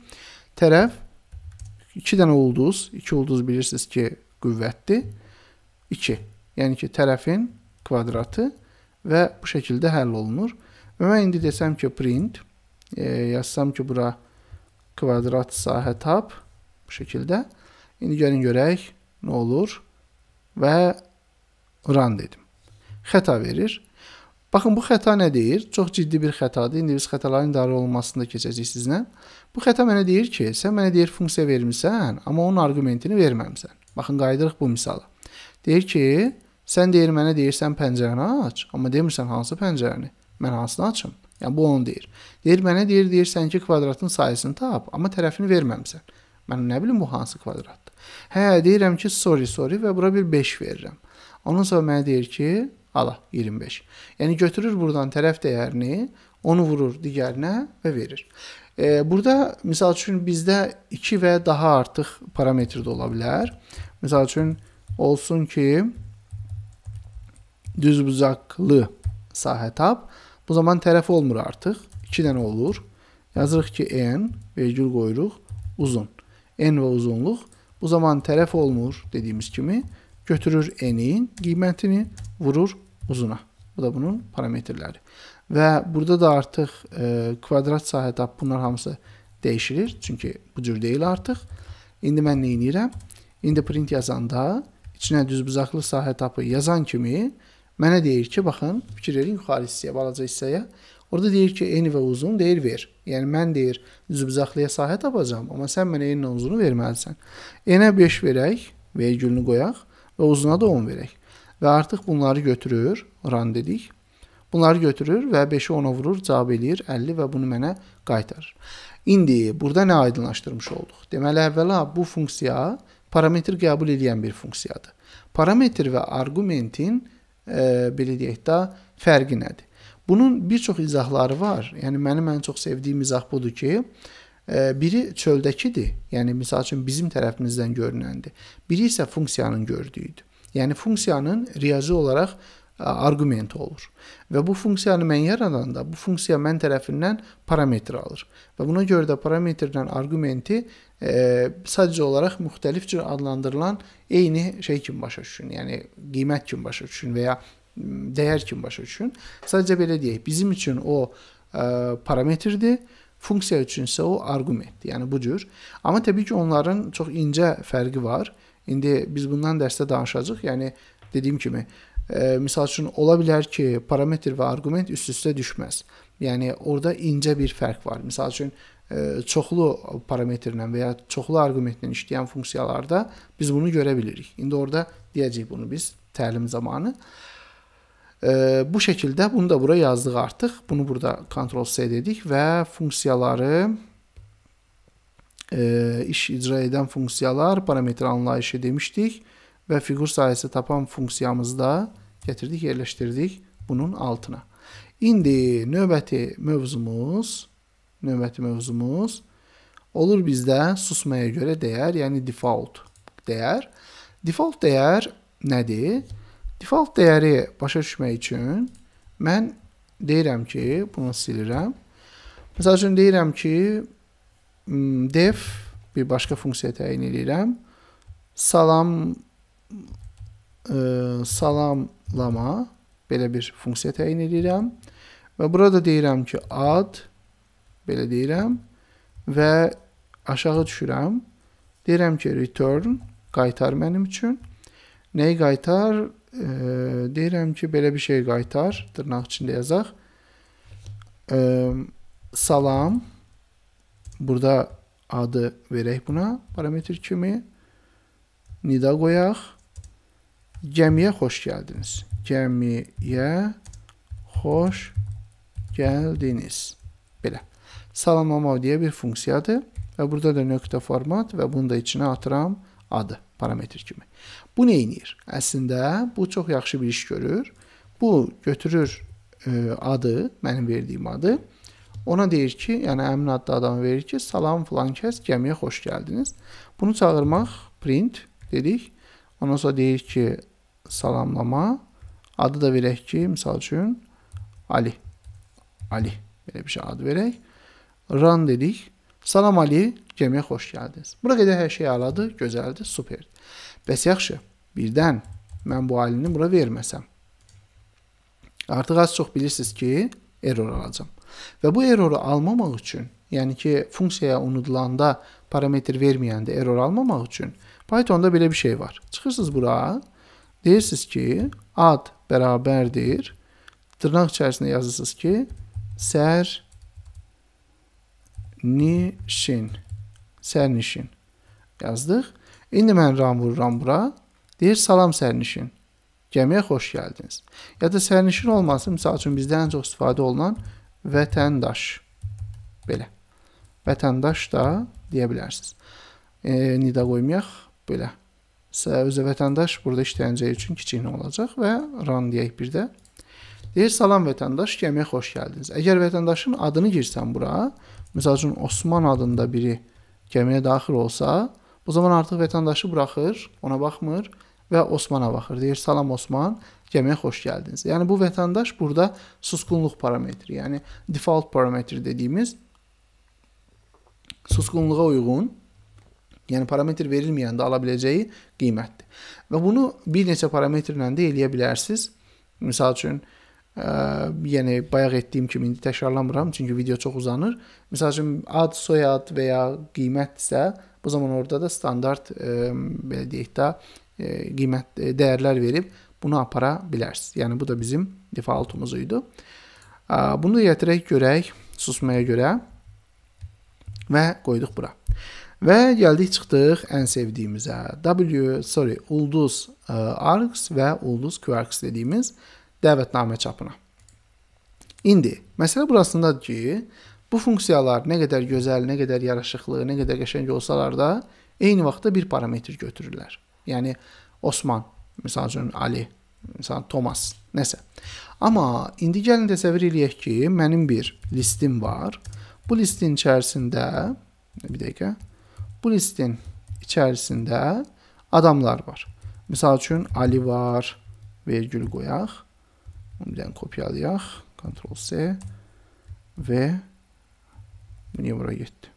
tərəf, 2 dənə ulduz, 2 ulduz bilirsiniz ki, qüvvətdir, 2, yəni ki, tərəfin kvadratı və bu şəkildə həll olunur. Və mən indi desəm ki, print, yazsam ki, bura kvadrat sahə tap, bu şəkildə. İndi gəlin görək, nə olur? Və run dedim. Xəta verir. Baxın, bu xəta nə deyir? Çox ciddi bir xətadır. İndi biz xətaların idarə olunmasında keçəcəyik sizlə. Bu xəta mənə deyir ki, sən mənə deyir funksiya vermişsən, amma onun arqumentini verməmsən. Baxın, qayıdırıq bu misala. Deyir ki, sən deyir mənə deyirsən pəncərəni aç, amma demirsən hansı pəncərəni? Mən hansını açım? Yəni, bu onu deyir. Deyir, mənə deyir, deyirsən ki, kvadratın sayısını tap, amma tərəfini verməmsən. Mən nə bilim, bu hansı kvadratdır? Hə, deyirəm ki, sorry və bura bir 5 verirəm. Ondan sonra mənə deyir ki, ala, 25. Yəni, götürür buradan tərəf dəyərini, onu vurur digərinə və verir. Burada, misal üçün, bizdə 2 və daha artıq parametr də ola bilər. Misal üçün, olsun ki, düzbucaqlı sahə tap. Bu zaman tərəf olmur artıq. 2 dənə olur. Yazırıq ki, n, vergül qoyuruq, uzun. N və uzunluq. Bu zaman tərəf olmur dediyimiz kimi. Götürür n-in qiymətini, vurur uzuna. Bu da bunun parametrləri. Və burada da artıq kvadrat sahə tap bunlar hamısı dəyişilir. Çünki bu cür deyil artıq. İndi mən nə edirəm? İndi print yazanda içinə düzbucaqlı sahə tapı yazan kimi mənə deyir ki, baxın, fikir verin yuxarı hissəyə, balaca hissəyə. Orada deyir ki, eni və uzun deyir, ver. Yəni, mən deyir, düzbucaqlıya sahə tapacam, amma sən mənə eni və uzunu verməlisən. Enə 5 verək, vergülünü qoyaq və uzuna da 10 verək. Və artıq bunları götürür, run dedik. Bunları götürür və 5-i 10-a vurur, cavab eləyir, 50 və bunu mənə qaytarır. İndi, burada nə aydınlaşdırmış olduq? Deməli, əvvəla bu funksiya parametr qəbul edən bir funksiyadır. parametr və arqumentin belə deyək də fərqi nədir? Bunun bir çox izahları var. Yəni, mənim ən çox sevdiyim izah budur ki, biri çöldəkidir. Yəni, misal üçün, bizim tərəfimizdən görünəndir. Biri isə funksiyanın gördüyüdür. Yəni, funksiyanın riyazi olaraq arqumenti olur. Və bu funksiyanı mən yaradanda, bu funksiya mən tərəfindən parametr alır. Və buna görə də parametrlə arqumenti sadəcə olaraq müxtəlif cür adlandırılan eyni şey kimi başa düşün. Yəni, qiymət kimi başa düşün və ya dəyər kimi başa düşün. Sadəcə belə deyək, bizim üçün o parametrdir, funksiya üçün isə o arqumentdir. Yəni, bu cür. Amma təbii ki, onların çox incə fərqi var. İndi biz bundan dərsdə danışacaq. Yəni, dediyim kimi, misal üçün, ola bilər ki, parametr və arqument üst-üstə düşməz. Yəni, orada incə bir fərq var. Misal üçün, çoxlu parametrlə və ya çoxlu arqumentlə işləyən funksiyalarda biz bunu görə bilirik. İndi orada deyəcəyik bunu biz təlim zamanı. Bu şəkildə bunu da buraya yazdıq artıq. Bunu burada Ctrl+C dedik və funksiyaları, iş icra edən funksiyalar, parametr anlayışı demişdik və figur sayəsi tapan funksiyamızı da gətirdik, yerləşdirdik bunun altına. İndi növbəti mövzumuz olur bizdə susmaya görə dəyər, yəni default dəyər. Default dəyər nədir? Default dəyəri başa düşmək üçün mən deyirəm ki, bunu silirəm. Məsəl üçün deyirəm ki, def bir başqa funksiya təyin edirəm. Salamlama belə bir funksiya təyin edirəm. Və burada deyirəm ki, ad belə deyirəm və aşağı düşürəm. Deyirəm ki, return qaytar mənim üçün. Nəyi qaytar? Deyirəm ki, belə bir şey qaytar, dırnaq içində yazaq. Salam, burada adı verək buna, parametr kimi. Nida qoyaq. Gəmiyə xoş gəldiniz. Belə. Salamlama deyə bir funksiyadır. Və burada da nöqtə format və bunu da içinə atıram adı, parametr kimi. Bu nə edir? Əslində, bu çox yaxşı bir iş görür. Bu götürür adı, mənim verdiyim adı. Ona deyir ki, yəni əmin adlı adamı verir ki, salam filan kəs, gəmiyə xoş gəldiniz. Bunu çağırmaq, print dedik. Ondan sonra deyir ki, salamlama. Adı da verək ki, misal üçün, Ali, belə bir şey adı verək. Run dedik. Salam Ali, gəmiyə xoş gəldiniz. Bura qədər hər şey aladı, gözəldir, super. Bəs yaxşı, birdən mən bu halini bura verməsəm. Artıq az çox bilirsiniz ki, error alacam. Və bu erroru almamaq üçün, yəni ki, funksiyaya unudulanda parametr verməyəndə error almamaq üçün, Pythonda belə bir şey var. Çıxırsınız bura, deyirsiniz ki, ad bərabərdir, dırnaq içərisində yazırsınız ki, sərnişin yazdıq. İndi mən ram vururam bura. Deyir, salam sərnişin, gəmiyə xoş gəldiniz. Ya da sərnişin olmasın, misal üçün bizdə ən çox istifadə olunan vətəndaş. Belə. Vətəndaş da deyə bilərsiniz. Nida qoymayaq. Belə. Özə vətəndaş burada işləyəcəyi üçün kiçiknə olacaq və ram deyək bir də. Deyir, salam vətəndaş, gəmiyə xoş gəldiniz. Əgər vətəndaşın adını girsən bura, misal üçün Osman adında biri gəmiyə daxil olsa, o zaman artıq vətəndaşı buraxır, ona baxmır və Osmana baxır. Deyir, salam Osman, gəmiyə xoş gəldiniz. Yəni, bu vətəndaş burada susqunluq parametri, yəni default parametri dediyimiz susqunluğa uyğun, yəni parametr verilməyəndə ala biləcəyi qiymətdir. Və bunu bir neçə parametrlə də eləyə bilərsiniz. Misal üçün, yəni, bayaq etdiyim kimi indi təkrarlamıram, çünki video çox uzanır. Misal üçün, ad, soyad və ya qiymətdirsə, bu zaman orada da standart, belə deyək də, qiymət dəyərlər verib bunu apara bilərsiniz. Yəni, bu da bizim defaultumuz idi. Bunu da gətirək, görək, susmaya görə və qoyduq bura. Və gəldik, çıxdıq ən sevdiyimizə. Ulduz args və ulduz quarks dediyimiz dəvətnamə çapına. İndi, məsələ burasındadır ki, bu funksiyalar nə qədər gözəl, nə qədər yaraşıqlı, nə qədər qəşəng olsalar da, eyni vaxtda bir parametr götürürlər. Yəni, Osman Misal üçün Ali, misal Thomas, nəsə. Amma indi gəlin desə veririk ki, mənim bir listim var. Bu listin içərisində, bir dəqiqə, bu listin içərisində adamlar var. Misal üçün Ali var, vergül qoyaq. Bunu bir dənə kopyalayaq. Ctrl+C və bu niyə bura getdi?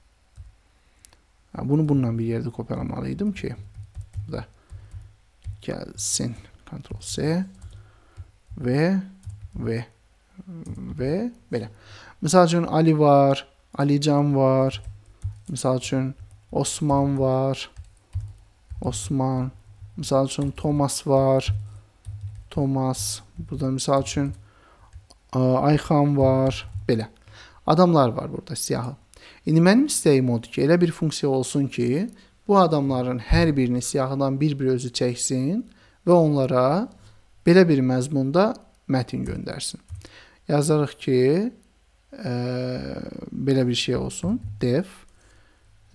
Bunu bununla bir yerdə kopyalamalıydım ki, bu da gəlsin. Ctrl+C və belə. Misal üçün Ali var, Alican var, misal üçün Osman var, Osman, misal üçün Thomas var, Thomas, burada misal üçün Ayxan var, belə. Adamlar var burada siyahı. İndi mənim istəyim odur ki, elə bir funksiya olsun ki, bu adamların hər birini siyahıdan bir-bir özü çəksin və onlara belə bir məzmunda mətin göndərsin. Yazarıq ki, belə bir şey olsun, def.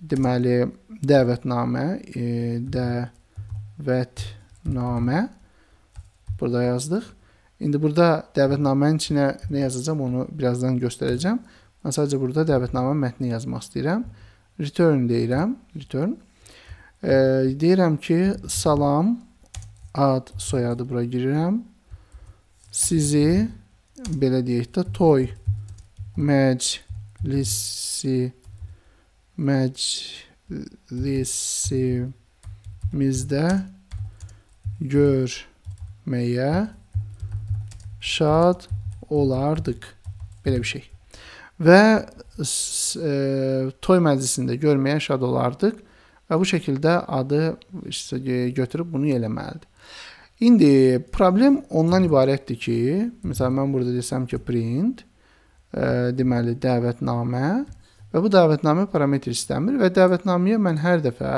Deməli, dəvətnamə burada yazdıq. İndi burada dəvətnamənin içinə nə yazacağım, onu birazdan göstərəcəm. Mən sadəcə burada dəvətnamə mətni yazmaq istəyirəm. Return deyirəm, return. Deyirəm ki, salam, ad, soyadı bura girirəm. Sizi, belə deyək də, toy məclisimizdə görməyə şad olardıq. Belə bir şey. Və toy məclisində görməyə şad olardıq. Və bu şəkildə adı götürüb bunu eləməlidir. İndi problem ondan ibarətdir ki, məsələn, mən burada desəm ki, print, deməli, dəvətnamə. Və bu dəvətnamə parametr istəmir və dəvətnaməyə mən hər dəfə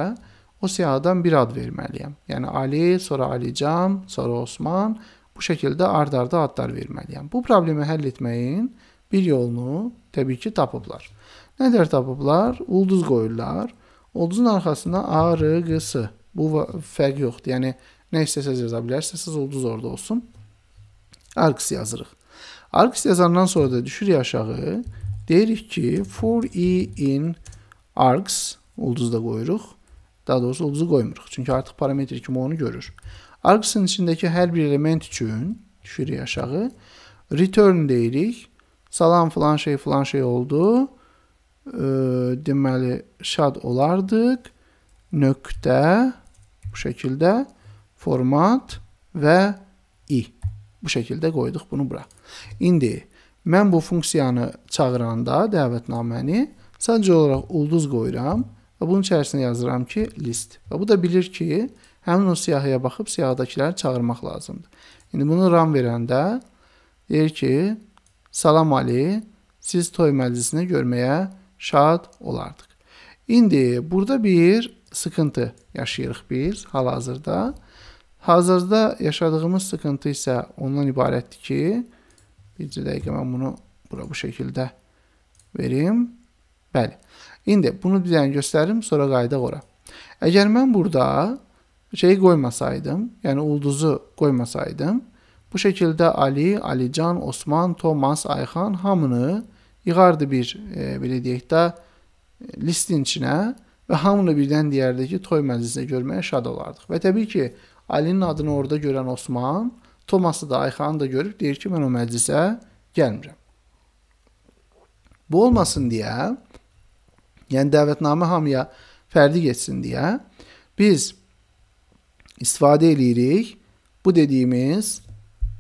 o siyahıdan bir ad verməliyəm. Yəni, Ali, sonra Alican, sonra Osman. Bu şəkildə ard-arda adlar verməliyəm. Bu problemi həll etməyin bir yolunu təbii ki, tapıblar. Nədir tapıblar? Ulduz qoyurlar. Ulduzun arxasına arıqısı. Bu fərq yoxdur. Yəni, nə istəsəz yaza bilərsəsiz, ulduz orada olsun. Arıqısı yazırıq. Arıqısı yazandan sonra da düşürük aşağı. Deyirik ki, for i in args, ulduzu da qoyuruq. Daha doğrusu ulduzu qoymuruq. Çünki artıq parametri kimi onu görür. Args'ın içindəki hər bir element üçün, düşürük aşağı, return deyirik. Salam filan şey, filan şey oldu. Deməli, şad olardıq. Nöqtə, bu şəkildə, format və i. Bu şəkildə qoyduq bunu bura. İndi mən bu funksiyanı çağıranda, dəvətnaməni, sadəcə olaraq ulduz qoyuram və bunun içərisində yazıram ki, list. Və bu da bilir ki, həmin o siyahıya baxıb siyahıdakiləri çağırmaq lazımdır. İndi bunu run verəndə deyir ki, salam Ali, siz toy məclisini görməyə şad olardıq. İndi burada bir sıkıntı yaşayırıq biz hal-hazırda. Hazırda yaşadığımız sıkıntı isə ondan ibarətdir ki, bircə dəqiqə mən bunu bura bu şəkildə verim. Bəli. İndi bunu bir dənə göstərim, sonra qayıdaq ora. Əgər mən burada şeyi qoymasaydım, yəni ulduzu qoymasaydım, bu şəkildə Ali, Alican, Osman, Thomas, Ayxan hamını yığardı bir, belə deyək də, listin içinə və hamını birdən deyərdi ki, toy məclisində görməyə şad olardıq. Və təbii ki, Ali'nin adını orada görən Osman, Thomas'ı da, Ayxan'ı da görüb, deyir ki, mən o məclisə gəlmirəm. Bu olmasın deyə, yəni dəvətnamə hamıya fərdi geçsin deyə, biz istifadə edirik bu dediyimiz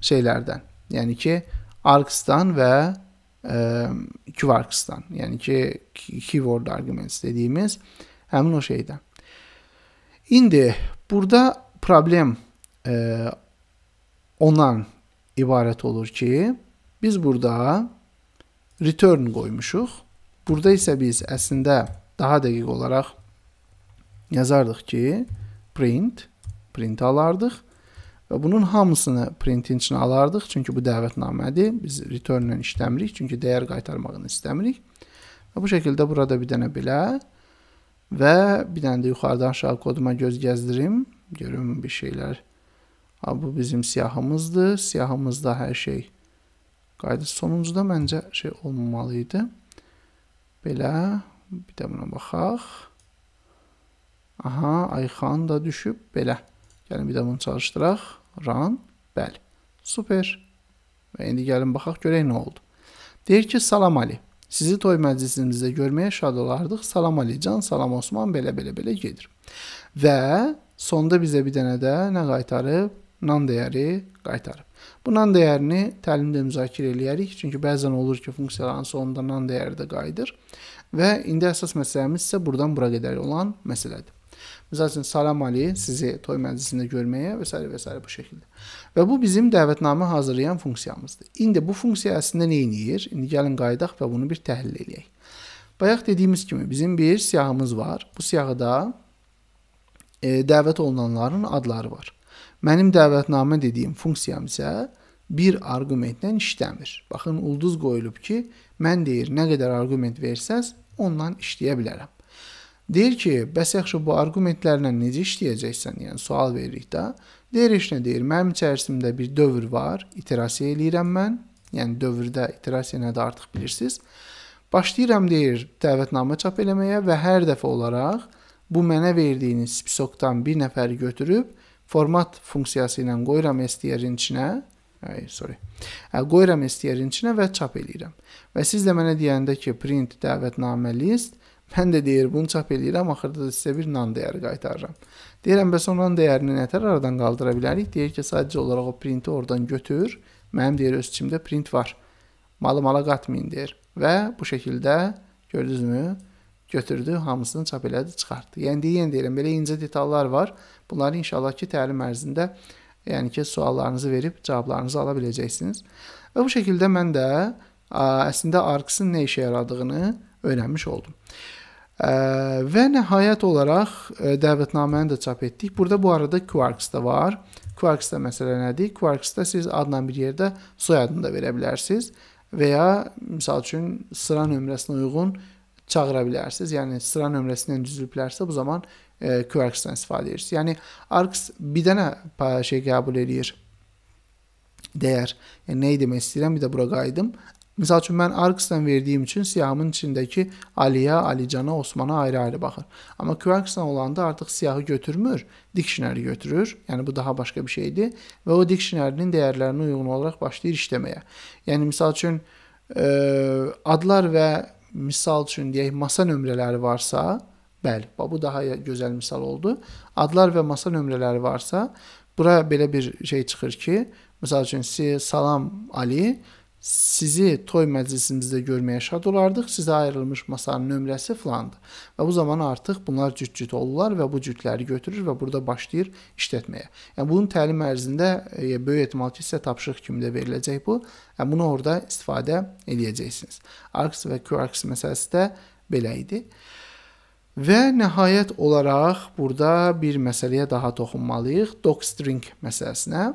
şeylərdən. Yəni ki, args'dan və qvargs'dan. Yəni ki, keyword arguments dediyimiz həmin o şeydən. İndi burada problem ondan ibarət olur ki, biz burada return qoymuşuq. Burada isə biz əslində daha dəqiq olaraq yazardıq ki, print, print alardıq və bunun hamısını printin içinə alardıq. Çünki bu dəvətnamədir. Biz return ilə işləmirik. Çünki dəyər qaytarmağını istəmirik. Və bu şəkildə burada bir dənə belə və bir dənə də yuxarıdan aşağı koduma göz gəzdirim. Görün bir şeylər Ha, bu bizim siyahımızdı. Siyahımızda her şey kaydı sonumuzda məncə şey olmamalıydı. Belə bir də buna baxaq. Aha, Ayxan da düşüb. Belə. Gəlin bir də bunu çalışdıraq. Run. Bəli. Super. Və indi gəlin baxaq görək nə oldu. Deyir ki, salam Ali. Sizi toy məclisimizdə görməyə şad olardıq. Salam Ali Can, salam Osman, belə gedir. Və sonda bizə bir dənə də nə qaytarıb? Nan dəyəri qaytarıb. Bu nan dəyərini təlimdə müzakirə eləyərik. Çünki bəzən olur ki, funksiyaların sonunda nan dəyəri də qayıdır. Və indi əsas məsələmiz isə buradan bura qədər olan məsələdir. Misal üçün, salam Ali sizi toy məclisində görməyə və s. bu şəkildə. Və bu bizim dəvətnamə hazırlayan funksiyamızdır. İndi bu funksiya əslində nə edir? İndi gəlin qayıdaq və bunu bir təhlil eləyək. Bayaq dediyimiz kimi bizim bir siyahımız var. Bu siyahıda dəvət olunanların adları var. Mənim dəvətnamə dediyim funksiyam isə bir arqumentlə işləmir. Baxın, ulduz qoyulub ki, mən deyir, nə qədər arqument versəz, ondan işləyə bilərəm. Deyir ki, bəs yaxşı bu arqumentlərlə necə işləyəcəksən, yəni sual veririk də. Deyir, heç nə deyir, mənim içərisimdə bir dövr var, iterasiya eləyirəm mən. Yəni dövrdə iterasiya nədir artıq bilirsiniz. Başlayıram deyir, dəvətnamə çap eləməyə və hər dəfə olaraq bu mənə verdiyiniz spisokdan bir nəfəri götürüb format funksiyası ilə qoyuram STR-in içinə, qoyuram STR-in içinə və çap eləyirəm. Və siz də mənə deyəndə ki, print dəvətnamə list, mən də deyir, bunu çap eləyirəm, axırda da sizə bir nan dəyəri qaytarıram. Deyirəm, bəs o nan dəyərini nətər aradan qaldıra bilərik? Deyir ki, sadəcə olaraq o printi oradan götür, mənim deyir, öz içimdə print var, malı-mala qatmayın deyir. Və bu şəkildə, gördünüzmü? Götürdü, hamısını çap elədi, çıxartdı. Yəni deyirəm, belə incə detallar var. Bunları inşallah ki, təlim ərzində, yəni ki, suallarınızı verib cavablarınızı ala biləcəksiniz. Və bu şəkildə mən də əslində arqsın nə işə yaradığını öyrənmiş oldum. Və nəhayət olaraq dəvətnaməni də çap etdik. Burada bu arada Quarks da var. Quarks da məsələ nədir? Quarks da siz adla bir yerdə soyadını da verə bilərsiniz. Və ya, misal üçün, sıra nömrəsinə uyğun çağıra bilərsiniz. Yəni, sıra nömrəsindən düzülüblərsə, bu zaman Quarks'dan istifadə edirsiniz. Yəni, Arks bir dənə şey qəbul edir. Dəyər. Yəni, nəyi demək istəyirəm? Bir də bura qaydım. Misal üçün, mən Arks'dan verdiyim üçün siyahımın içindəki Ali'yə, Alicana, Osman'a ayrı-ayrı baxır. Amma Quarks'dan olanda artıq siyahı götürmür, dictionary götürür. Yəni, bu daha başqa bir şeydir. Və o dictionary'nin dəyərlərinə uyğun olaraq başlayır işləməyə. Yəni, misal üçün, adlar və misal üçün deyək, masa nömrələri varsa, bəli, bu daha gözəl misal oldu. Adlar və masa nömrələri varsa, bura belə bir şey çıxır ki, misal üçün, salam Ali, sizi toy məclisimizdə görməyə şad olardıq, sizə ayrılmış masanın nömrəsi filandı. Və bu zaman artıq bunlar cüt-cüt olurlar və bu cütləri götürür və burada başlayır işlətməyə. Yəni, bunun təlim ərzində böyük ehtimal ki, sizə tapşırıq kimi də veriləcək bu. Yəni, bunu orada istifadə edəcəksiniz. Arks və Quarks məsələsi də belə idi. Və nəhayət olaraq burada bir məsələyə daha toxunmalıyıq. Docstring məsələsinə.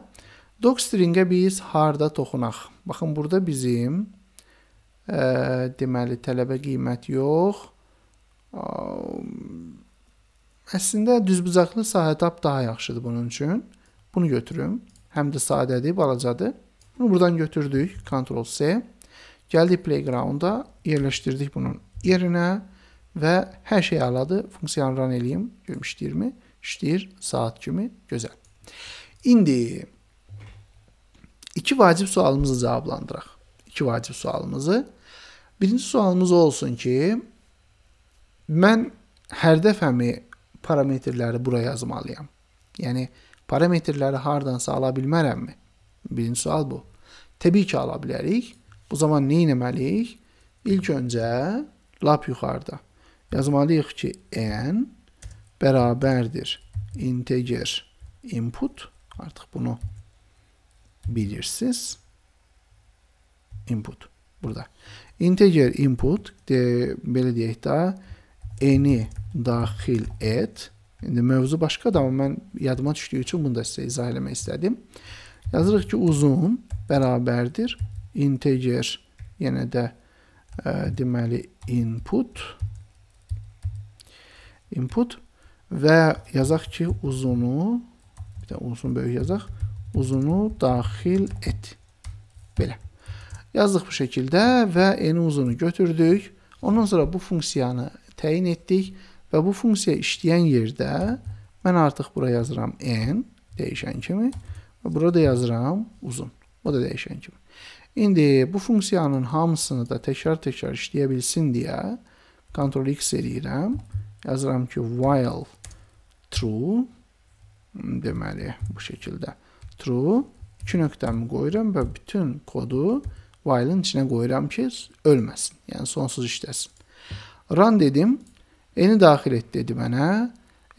Docstring'ə biz harda toxunaq? Baxın, burada bizim deməli, tələbə qiymət yox. Əslində, düzbucaqlı sahitab daha yaxşıdır bunun üçün. Bunu götürüm. Həm də sadədir, balacadır. Bunu buradan götürdük. Ctrl-C. Gəldik Playground'a, yerləşdirdik bunun yerinə və hər şey aladı. Funksiyanı run eləyim. Görmüşdür mi? İşləyir, saat kimi. Gözəl. İndi İki vacib sualımızı cavablandıraq. İki vacib sualımızı. Birinci sualımız olsun ki, mən hər dəfəmi parametrləri buraya yazmalıyam. Yəni, parametrləri hardansa ala bilmərəmmi? Birinci sual bu. Təbii ki, ala bilərik. Bu zaman nə etməliyik? İlk öncə, lap yuxarıda yazmalıyıq ki, n bərabərdir integer input. Artıq bunu bilirsiniz. Input. Burada. Integer input, belə deyək də, n'i daxil et. İndi mövzu başqa da, amma mən yadıma düşdüyü üçün bunu da sizə izah eləmək istədim. Yazırıq ki, uzun bərabərdir. Integer, yenə də deməli, input. Input. Və yazaq ki, uzunu, bir də uzun böyük yazaq. uzunu daxil et. Belə. Yazdıq bu şəkildə və n uzunu götürdük. Ondan sonra bu funksiyanı təyin etdik və bu funksiya işləyən yerdə mən artıq bura yazıram n dəyişən kimi və burada yazıram uzun. O da dəyişən kimi. İndi bu funksiyanın hamısını da təkrar-təkrar işləyə bilsin deyə Ctrl X edirəm. Yazıram ki while true, deməli bu şəkildə true, 2 nöqtəmi qoyuram və bütün kodu while'ın içinə qoyuram ki ölməsin, yəni sonsuz işləsin. Run dedim, n'i daxil et dedi mənə,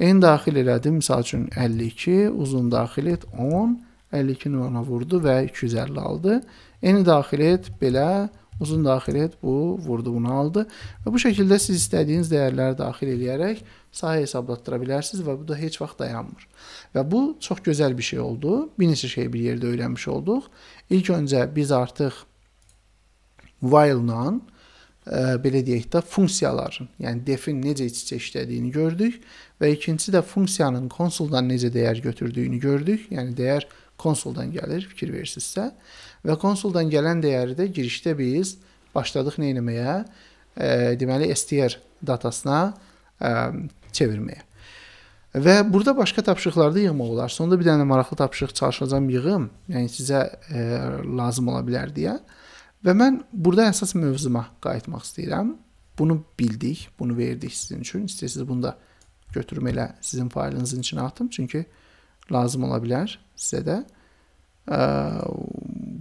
n daxil elədim, misal üçün 52, uzun daxil et 10, 52 numara vurdu və 250 aldı. N'i daxil et, belə, uzun daxil et, bu vurdu, bunu aldı. Və bu şəkildə siz istədiyiniz dəyərləri daxil eləyərək sahə hesablatdıra bilərsiniz və bu da heç vaxt dayanmır. Və bu çox gözəl bir şey oldu. Bir neçə şey bir yerdə öyrənmiş olduq. İlk öncə biz artıq while-la belə deyək də funksiyaların, yəni defin necə iç-içə işlədiyini gördük və ikincisi də funksiyanın konsoldan necə dəyər götürdüyünü gördük. Yəni dəyər konsoldan gəlir, fikir verirsinizsə. Və konsoldan gələn dəyəri də girişdə biz başladıq nə eləməyə? Deməli, STR datasına çevirməyə. Və burada başqa tapışıqlarda yığmaq olar. Sonda bir dənə maraqlı tapışıq çalışacağım yığım, yəni sizə lazım ola bilər deyə. Və mən burada əsas mövzuma qayıtmaq istəyirəm. Bunu bildik, bunu verdik sizin üçün. İstəyirsiniz bunu da götürüm elə sizin faylinizin içinə atım. Çünki lazım ola bilər sizə də.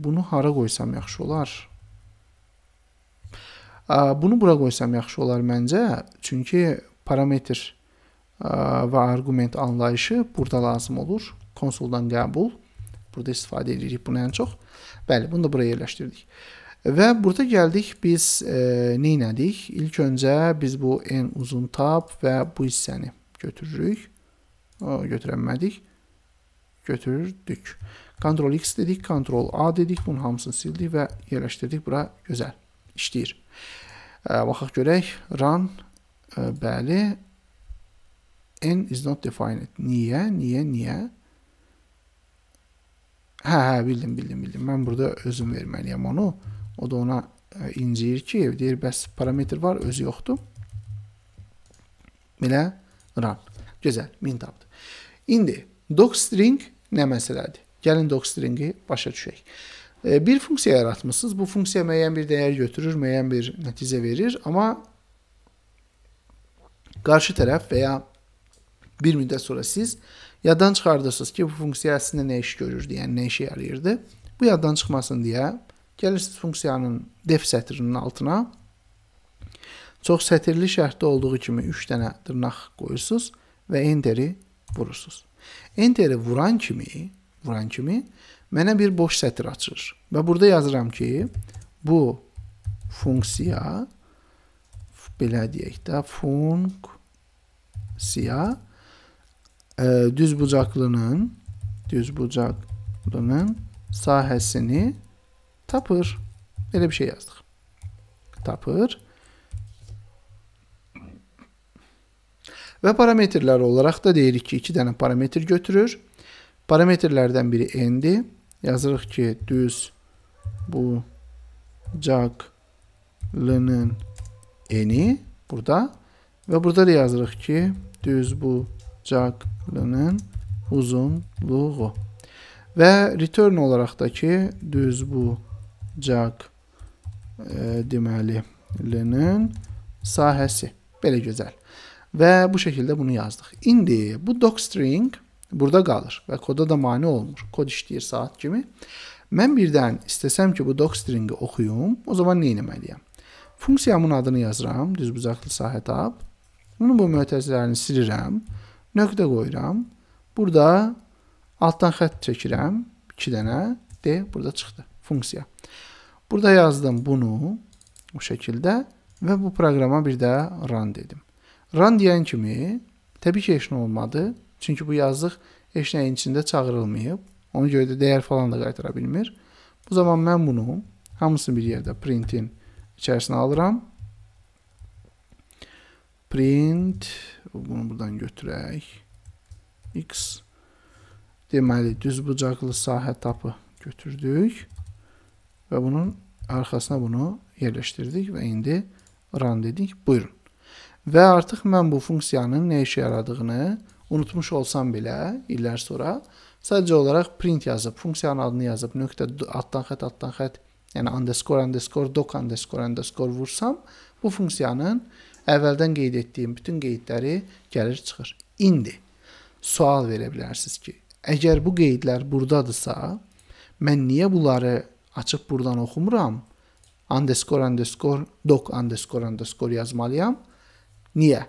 Bunu hara qoysam yaxşı olar? Bunu bura qoysam yaxşı olar məncə. Çünki parametr və argument anlayışı burada lazım olur. Konsoldan qəbul. Burada istifadə edirik bunu ən çox. Bəli, bunu da buraya yerləşdirdik. Və burada gəldik biz neynədik? İlk öncə biz bu n uzun tab və bu hissəni götürürük. Götürəmədik. Götürdük. Ctrl X dedik, Ctrl A dedik, bunun hamısını sildik və yerləşdirdik. Bura gözəl işləyir. Baxaq görək, run, bəli, n is not defined. Niyə? Hə, bildim. Mən burada özüm verməliyəm onu. O da ona inciyir ki, deyir, bəs parametr var, özü yoxdur. Belə, run. Gözəl, min tapdı. İndi, docstring nə məsələdir? Gəlin docstringi başa düşək. Bir funksiya yaratmışsınız. Bu funksiya müəyyən bir dəyər götürür, müəyyən bir nəticə verir. Amma qarşı tərəf və ya bir müddət sonra siz yaddan çıxardırsınız ki, bu funksiya əslində nə iş görürdü, yəni nə işə yarayırdı. Bu yaddan çıxmasın deyə gəlirsiniz funksiyanın def sətrinin altına. Çox sətirli şərtdə olduğu kimi 3 dənə dırnaq qoyursunuz və enteri vurursunuz. Enteri vuran kimi mənə bir boş sətir açır və burada yazıram ki, bu funksiya, belə deyək də, funksiya düz bucaqlının sahəsini tapır. Belə bir şey yazdıq. Tapır. Və parametrlər olaraq da deyirik ki, 2 dənə parametr götürür. Parametrlərdən biri n'dir. Yazırıq ki, düz bucaqlının n'i burada və burada da yazırıq ki, düz bucaqlının uzunluğu və return olaraq da ki, düz bucaq deməli l'nin sahəsi. Belə gözəl. Və bu şəkildə bunu yazdıq. İndi bu docstring burada qalır və koda da mane olmur. Kod işləyir saat kimi. Mən birdən istəsəm ki, bu docstringi oxuyum, o zaman nə etməliyəm? Funksiyamın adını yazıram, düz bucaqlı sahə tab. Bunun bu mötərizələrini silirəm, nöqtə qoyuram. Burada altdan xətt çəkirəm, 2 dənə D burada çıxdı, funksiya. Burada yazdım bunu bu şəkildə və bu proqrama bir də run dedim. Run deyən kimi təbii ki, heç nə olmadı. Çünki bu yazdıq eşnəyin içində çağırılmayıb. Ona görə də dəyər falan da qaytara bilmir. Bu zaman mən bunu hamısını bir yerdə printin içərisinə alıram. Print, bunu buradan götürək. X Deməli, düzbucaqlı sahə tapı götürdük və bunun arxasına bunu yerləşdirdik və indi run dedik. Buyurun. Və artıq mən bu funksiyanın nə işə yaradığını unutmuş olsam belə, illər sonra sadəcə olaraq print yazıb, funksiyanın adını yazıb, nöqtə, altdan xət, yəni underscore, underscore, doc, underscore, underscore vursam, bu funksiyanın əvvəldən qeyd etdiyim bütün qeydləri gəlir çıxır. İndi sual verə bilərsiniz ki, əgər bu qeydlər buradadırsa, mən niyə bunları açıb buradan oxumuram? Underscore, underscore, doc, underscore, underscore yazmalıyam. Niyə?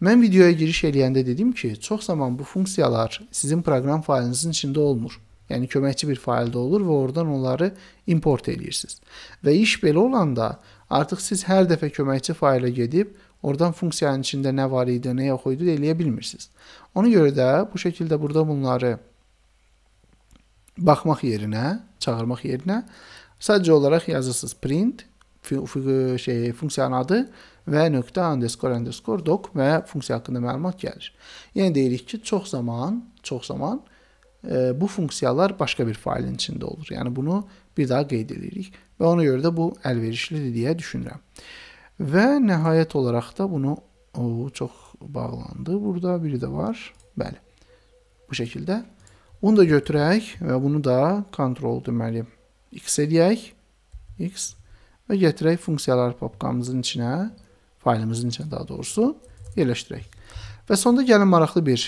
Mən videoya giriş eləyəndə dedim ki, çox zaman bu funksiyalar sizin proqram faylinizin içində olmur. Yəni, köməkçi bir faildə olur və oradan onları import edirsiniz. Və iş belə olanda artıq siz hər dəfə köməkçi failə gedib, oradan funksiyanın içində nə var idi, nə yox idi eləyə bilmirsiniz. Ona görə də bu şəkildə burada bunları baxmaq yerinə, çağırmaq yerinə sadəcə olaraq yazırsınız print, funksiyanın adı və nöqtə, underscore, underscore, doc və funksiya haqqında məlumat gəlir. Yəni deyirik ki, çox zaman bu funksiyalar başqa bir failin içində olur. Yəni bunu bir daha qeyd edirik və ona görə də bu əlverişlidir deyə düşünürəm. Və nəhayət olaraq da bunu, çox bağlandı, burada biri də var, bəli, bu şəkildə. Bunu da götürək və bunu da Ctrl deməli X edək, X və gətirək funksiyalar papkamızın içinə, failimizin içinə daha doğrusu yerləşdirək. Və sonda gəlin maraqlı bir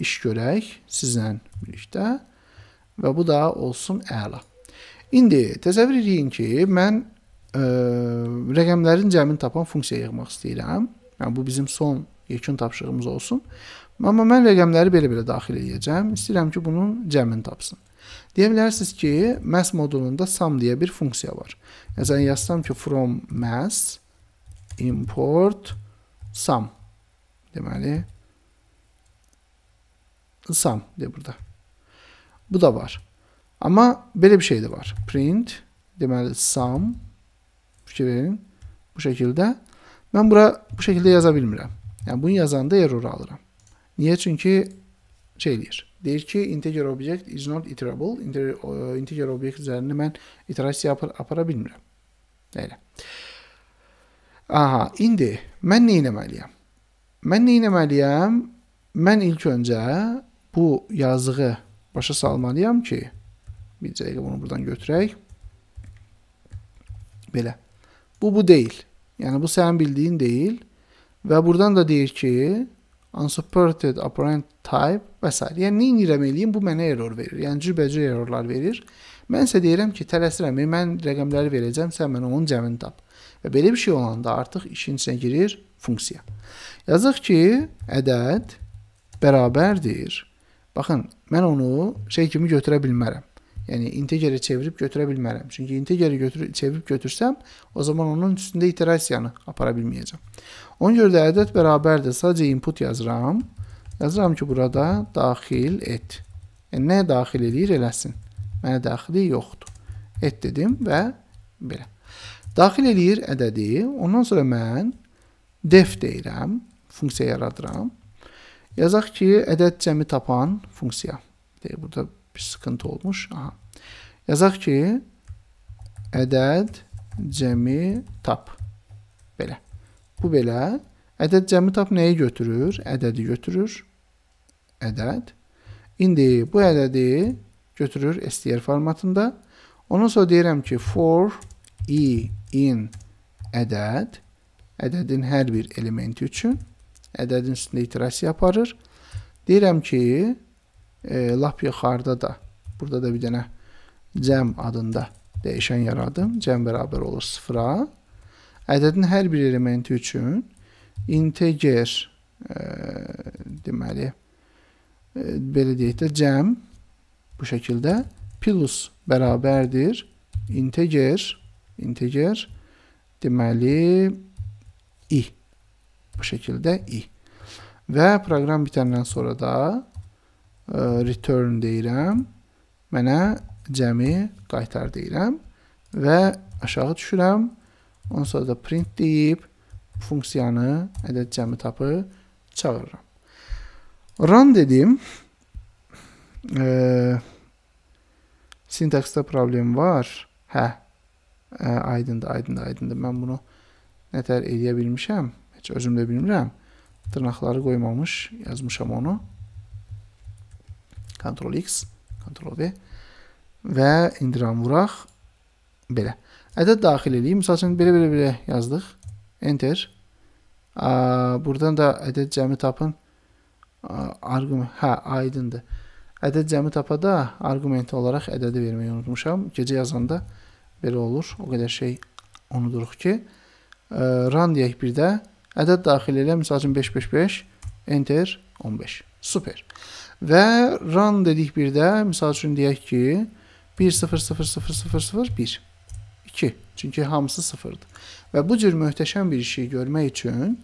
iş görək sizlə birlikdə və bu da olsun əla. İndi təsəvvür edin ki, mən rəqəmlərin cəmini tapan funksiya yığmaq istəyirəm. Yəni, bu bizim son yekun tapşırığımız olsun. Amma mən rəqəmləri belə-belə daxil edəcəm. İstəyirəm ki, bunun cəmini tapsın. Deyə bilərsiniz ki, mass modulunda sum deyə bir funksiya var. Yəni, yazsam ki, from mass import sum. Deməli, sum deyə burada. Bu da var. Amma belə bir şey də var. Print, deməli, sum. Fikir verin. Bu şəkildə. Mən bura bu şəkildə yaza bilmirəm. Yəni, bunu yazanda error alıram. Niyə? Çünki şey eləyir. Deyir ki, integer object is not iterable. Integer object üzərində mən iterasiya apara bilmirəm. Elə. Aha, indi mən nə eləməliyəm? Mən nə eləməliyəm? Mən ilk öncə bu yazığı başa salmalıyam ki, bir dəqiqə bunu buradan götürək. Belə. Bu deyil. Yəni, bu sən bildiyin deyil. Və buradan da deyir ki, unsupported operand type və s. Yəni, neyin irəm eləyim? Bu mənə error verir. Yəni, cürbəcür errorlar verir. Mən isə deyirəm ki, tələsirəm, mən rəqəmləri verəcəm, sən mənə onun cəmini tap. Və belə bir şey olanda artıq işin içinə girir funksiya. Yazıq ki, ədəd bərabərdir. Baxın, mən onu şey kimi götürə bilmərəm. Yəni, integerə çevirib götürə bilmərəm. Çünki integerə çevirib götürsəm, o zaman onun üstündə iterasiyanı apara bilməyəcəm. Ona görə də ədəd bərabərdir. Sadəcə input yazıram. Yazıram ki, burada daxil et. Yəni, nəyə daxil edir? Eləsin. Mənə daxili yoxdur. Et dedim və belə. Daxil edir ədədi. Ondan sonra mən def deyirəm. Funksiya yaradıram. Yazaq ki, ədəd cəmi tapan funksiya. Deyək, burada bir sıkıntı olmuş. Aha. Yazaq ki, ədəd cəmi tap. Belə. Bu belə. Ədəd cəmi tap nəyi götürür? Ədədi götürür. Ədəd. İndi bu ədədi götürür STR formatında. Ondan sonra deyirəm ki, for i in ədəd. Ədədin hər bir elementi üçün. Ədədin üstündə iterasiya aparır. Deyirəm ki, lap yuxarıda da, burada da bir dənə cəm adında dəyişən yaradım. Cəm bərabər olur sıfıra. Ədədin hər bir elementi üçün integer, deməli, belə deyək də cəm bu şəkildə plus bərabərdir. Integer, deməli, i. Bu şəkildə i. Və proqram bitəndən sonra da return deyirəm, mənə cəmi qaytar deyirəm və aşağı düşürəm, ondan sonra da print deyib funksiyanı ədəd cəmi tapı çağırıram. Run dedim Sintaksda problem var. Hə. Aydındır. Mən bunu nətər eləyə bilmişəm? Heç özüm də bilmirəm. Tırnaqları qoymamış yazmışam onu. Ctrl X, Ctrl V və indiram vuraq. Belə. Ədəd daxil edeyim. Misal üçün belə yazdıq. Enter. Buradan da ədəd cəmi tapın. Hə, aydındır. Ədəd cəmi tapada arqumenti olaraq ədədi verməyi unutmuşam. Gecə yazanda belə olur. O qədər şey unuduruq ki. Run deyək bir də. Ədəd daxil elə. Misal üçün 555. Enter. 15. Super. Və run dedik bir də. Misal üçün deyək ki 1-0-0-0-0-0-1. 2. Çünki hamısı 0-dır. Və bu cür möhtəşəm bir işi görmək üçün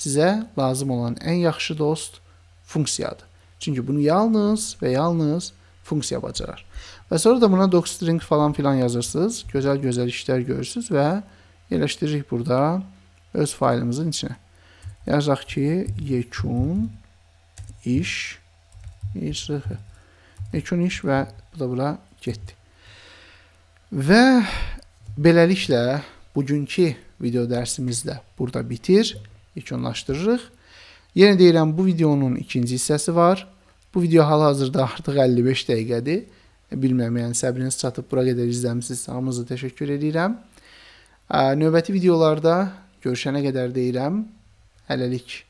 sizə lazım olan ən yaxşı dost funksiyadır. Çünki bunu yalnız və yalnız funksiya bacarar. Və sonra da buna docstring falan filan yazırsınız. Gözəl-gözəl işlər görürsünüz və yerləşdiririk burada öz faylimizin içinə. Yazaq ki, yekun iş və bu da bura getdi. Və beləliklə bugünkü video dərsimiz də burada bitir. Yekunlaşdırırıq. Yenə deyirəm, bu videonun ikinci hissəsi var. Bu video hal-hazırda artıq 55 dəqiqədir. Bilməməyən səbriniz çatıb bura qədər izləmişsiniz. Hamınıza təşəkkür edirəm. Növbəti videolarda görüşənə qədər deyirəm. Hələlik.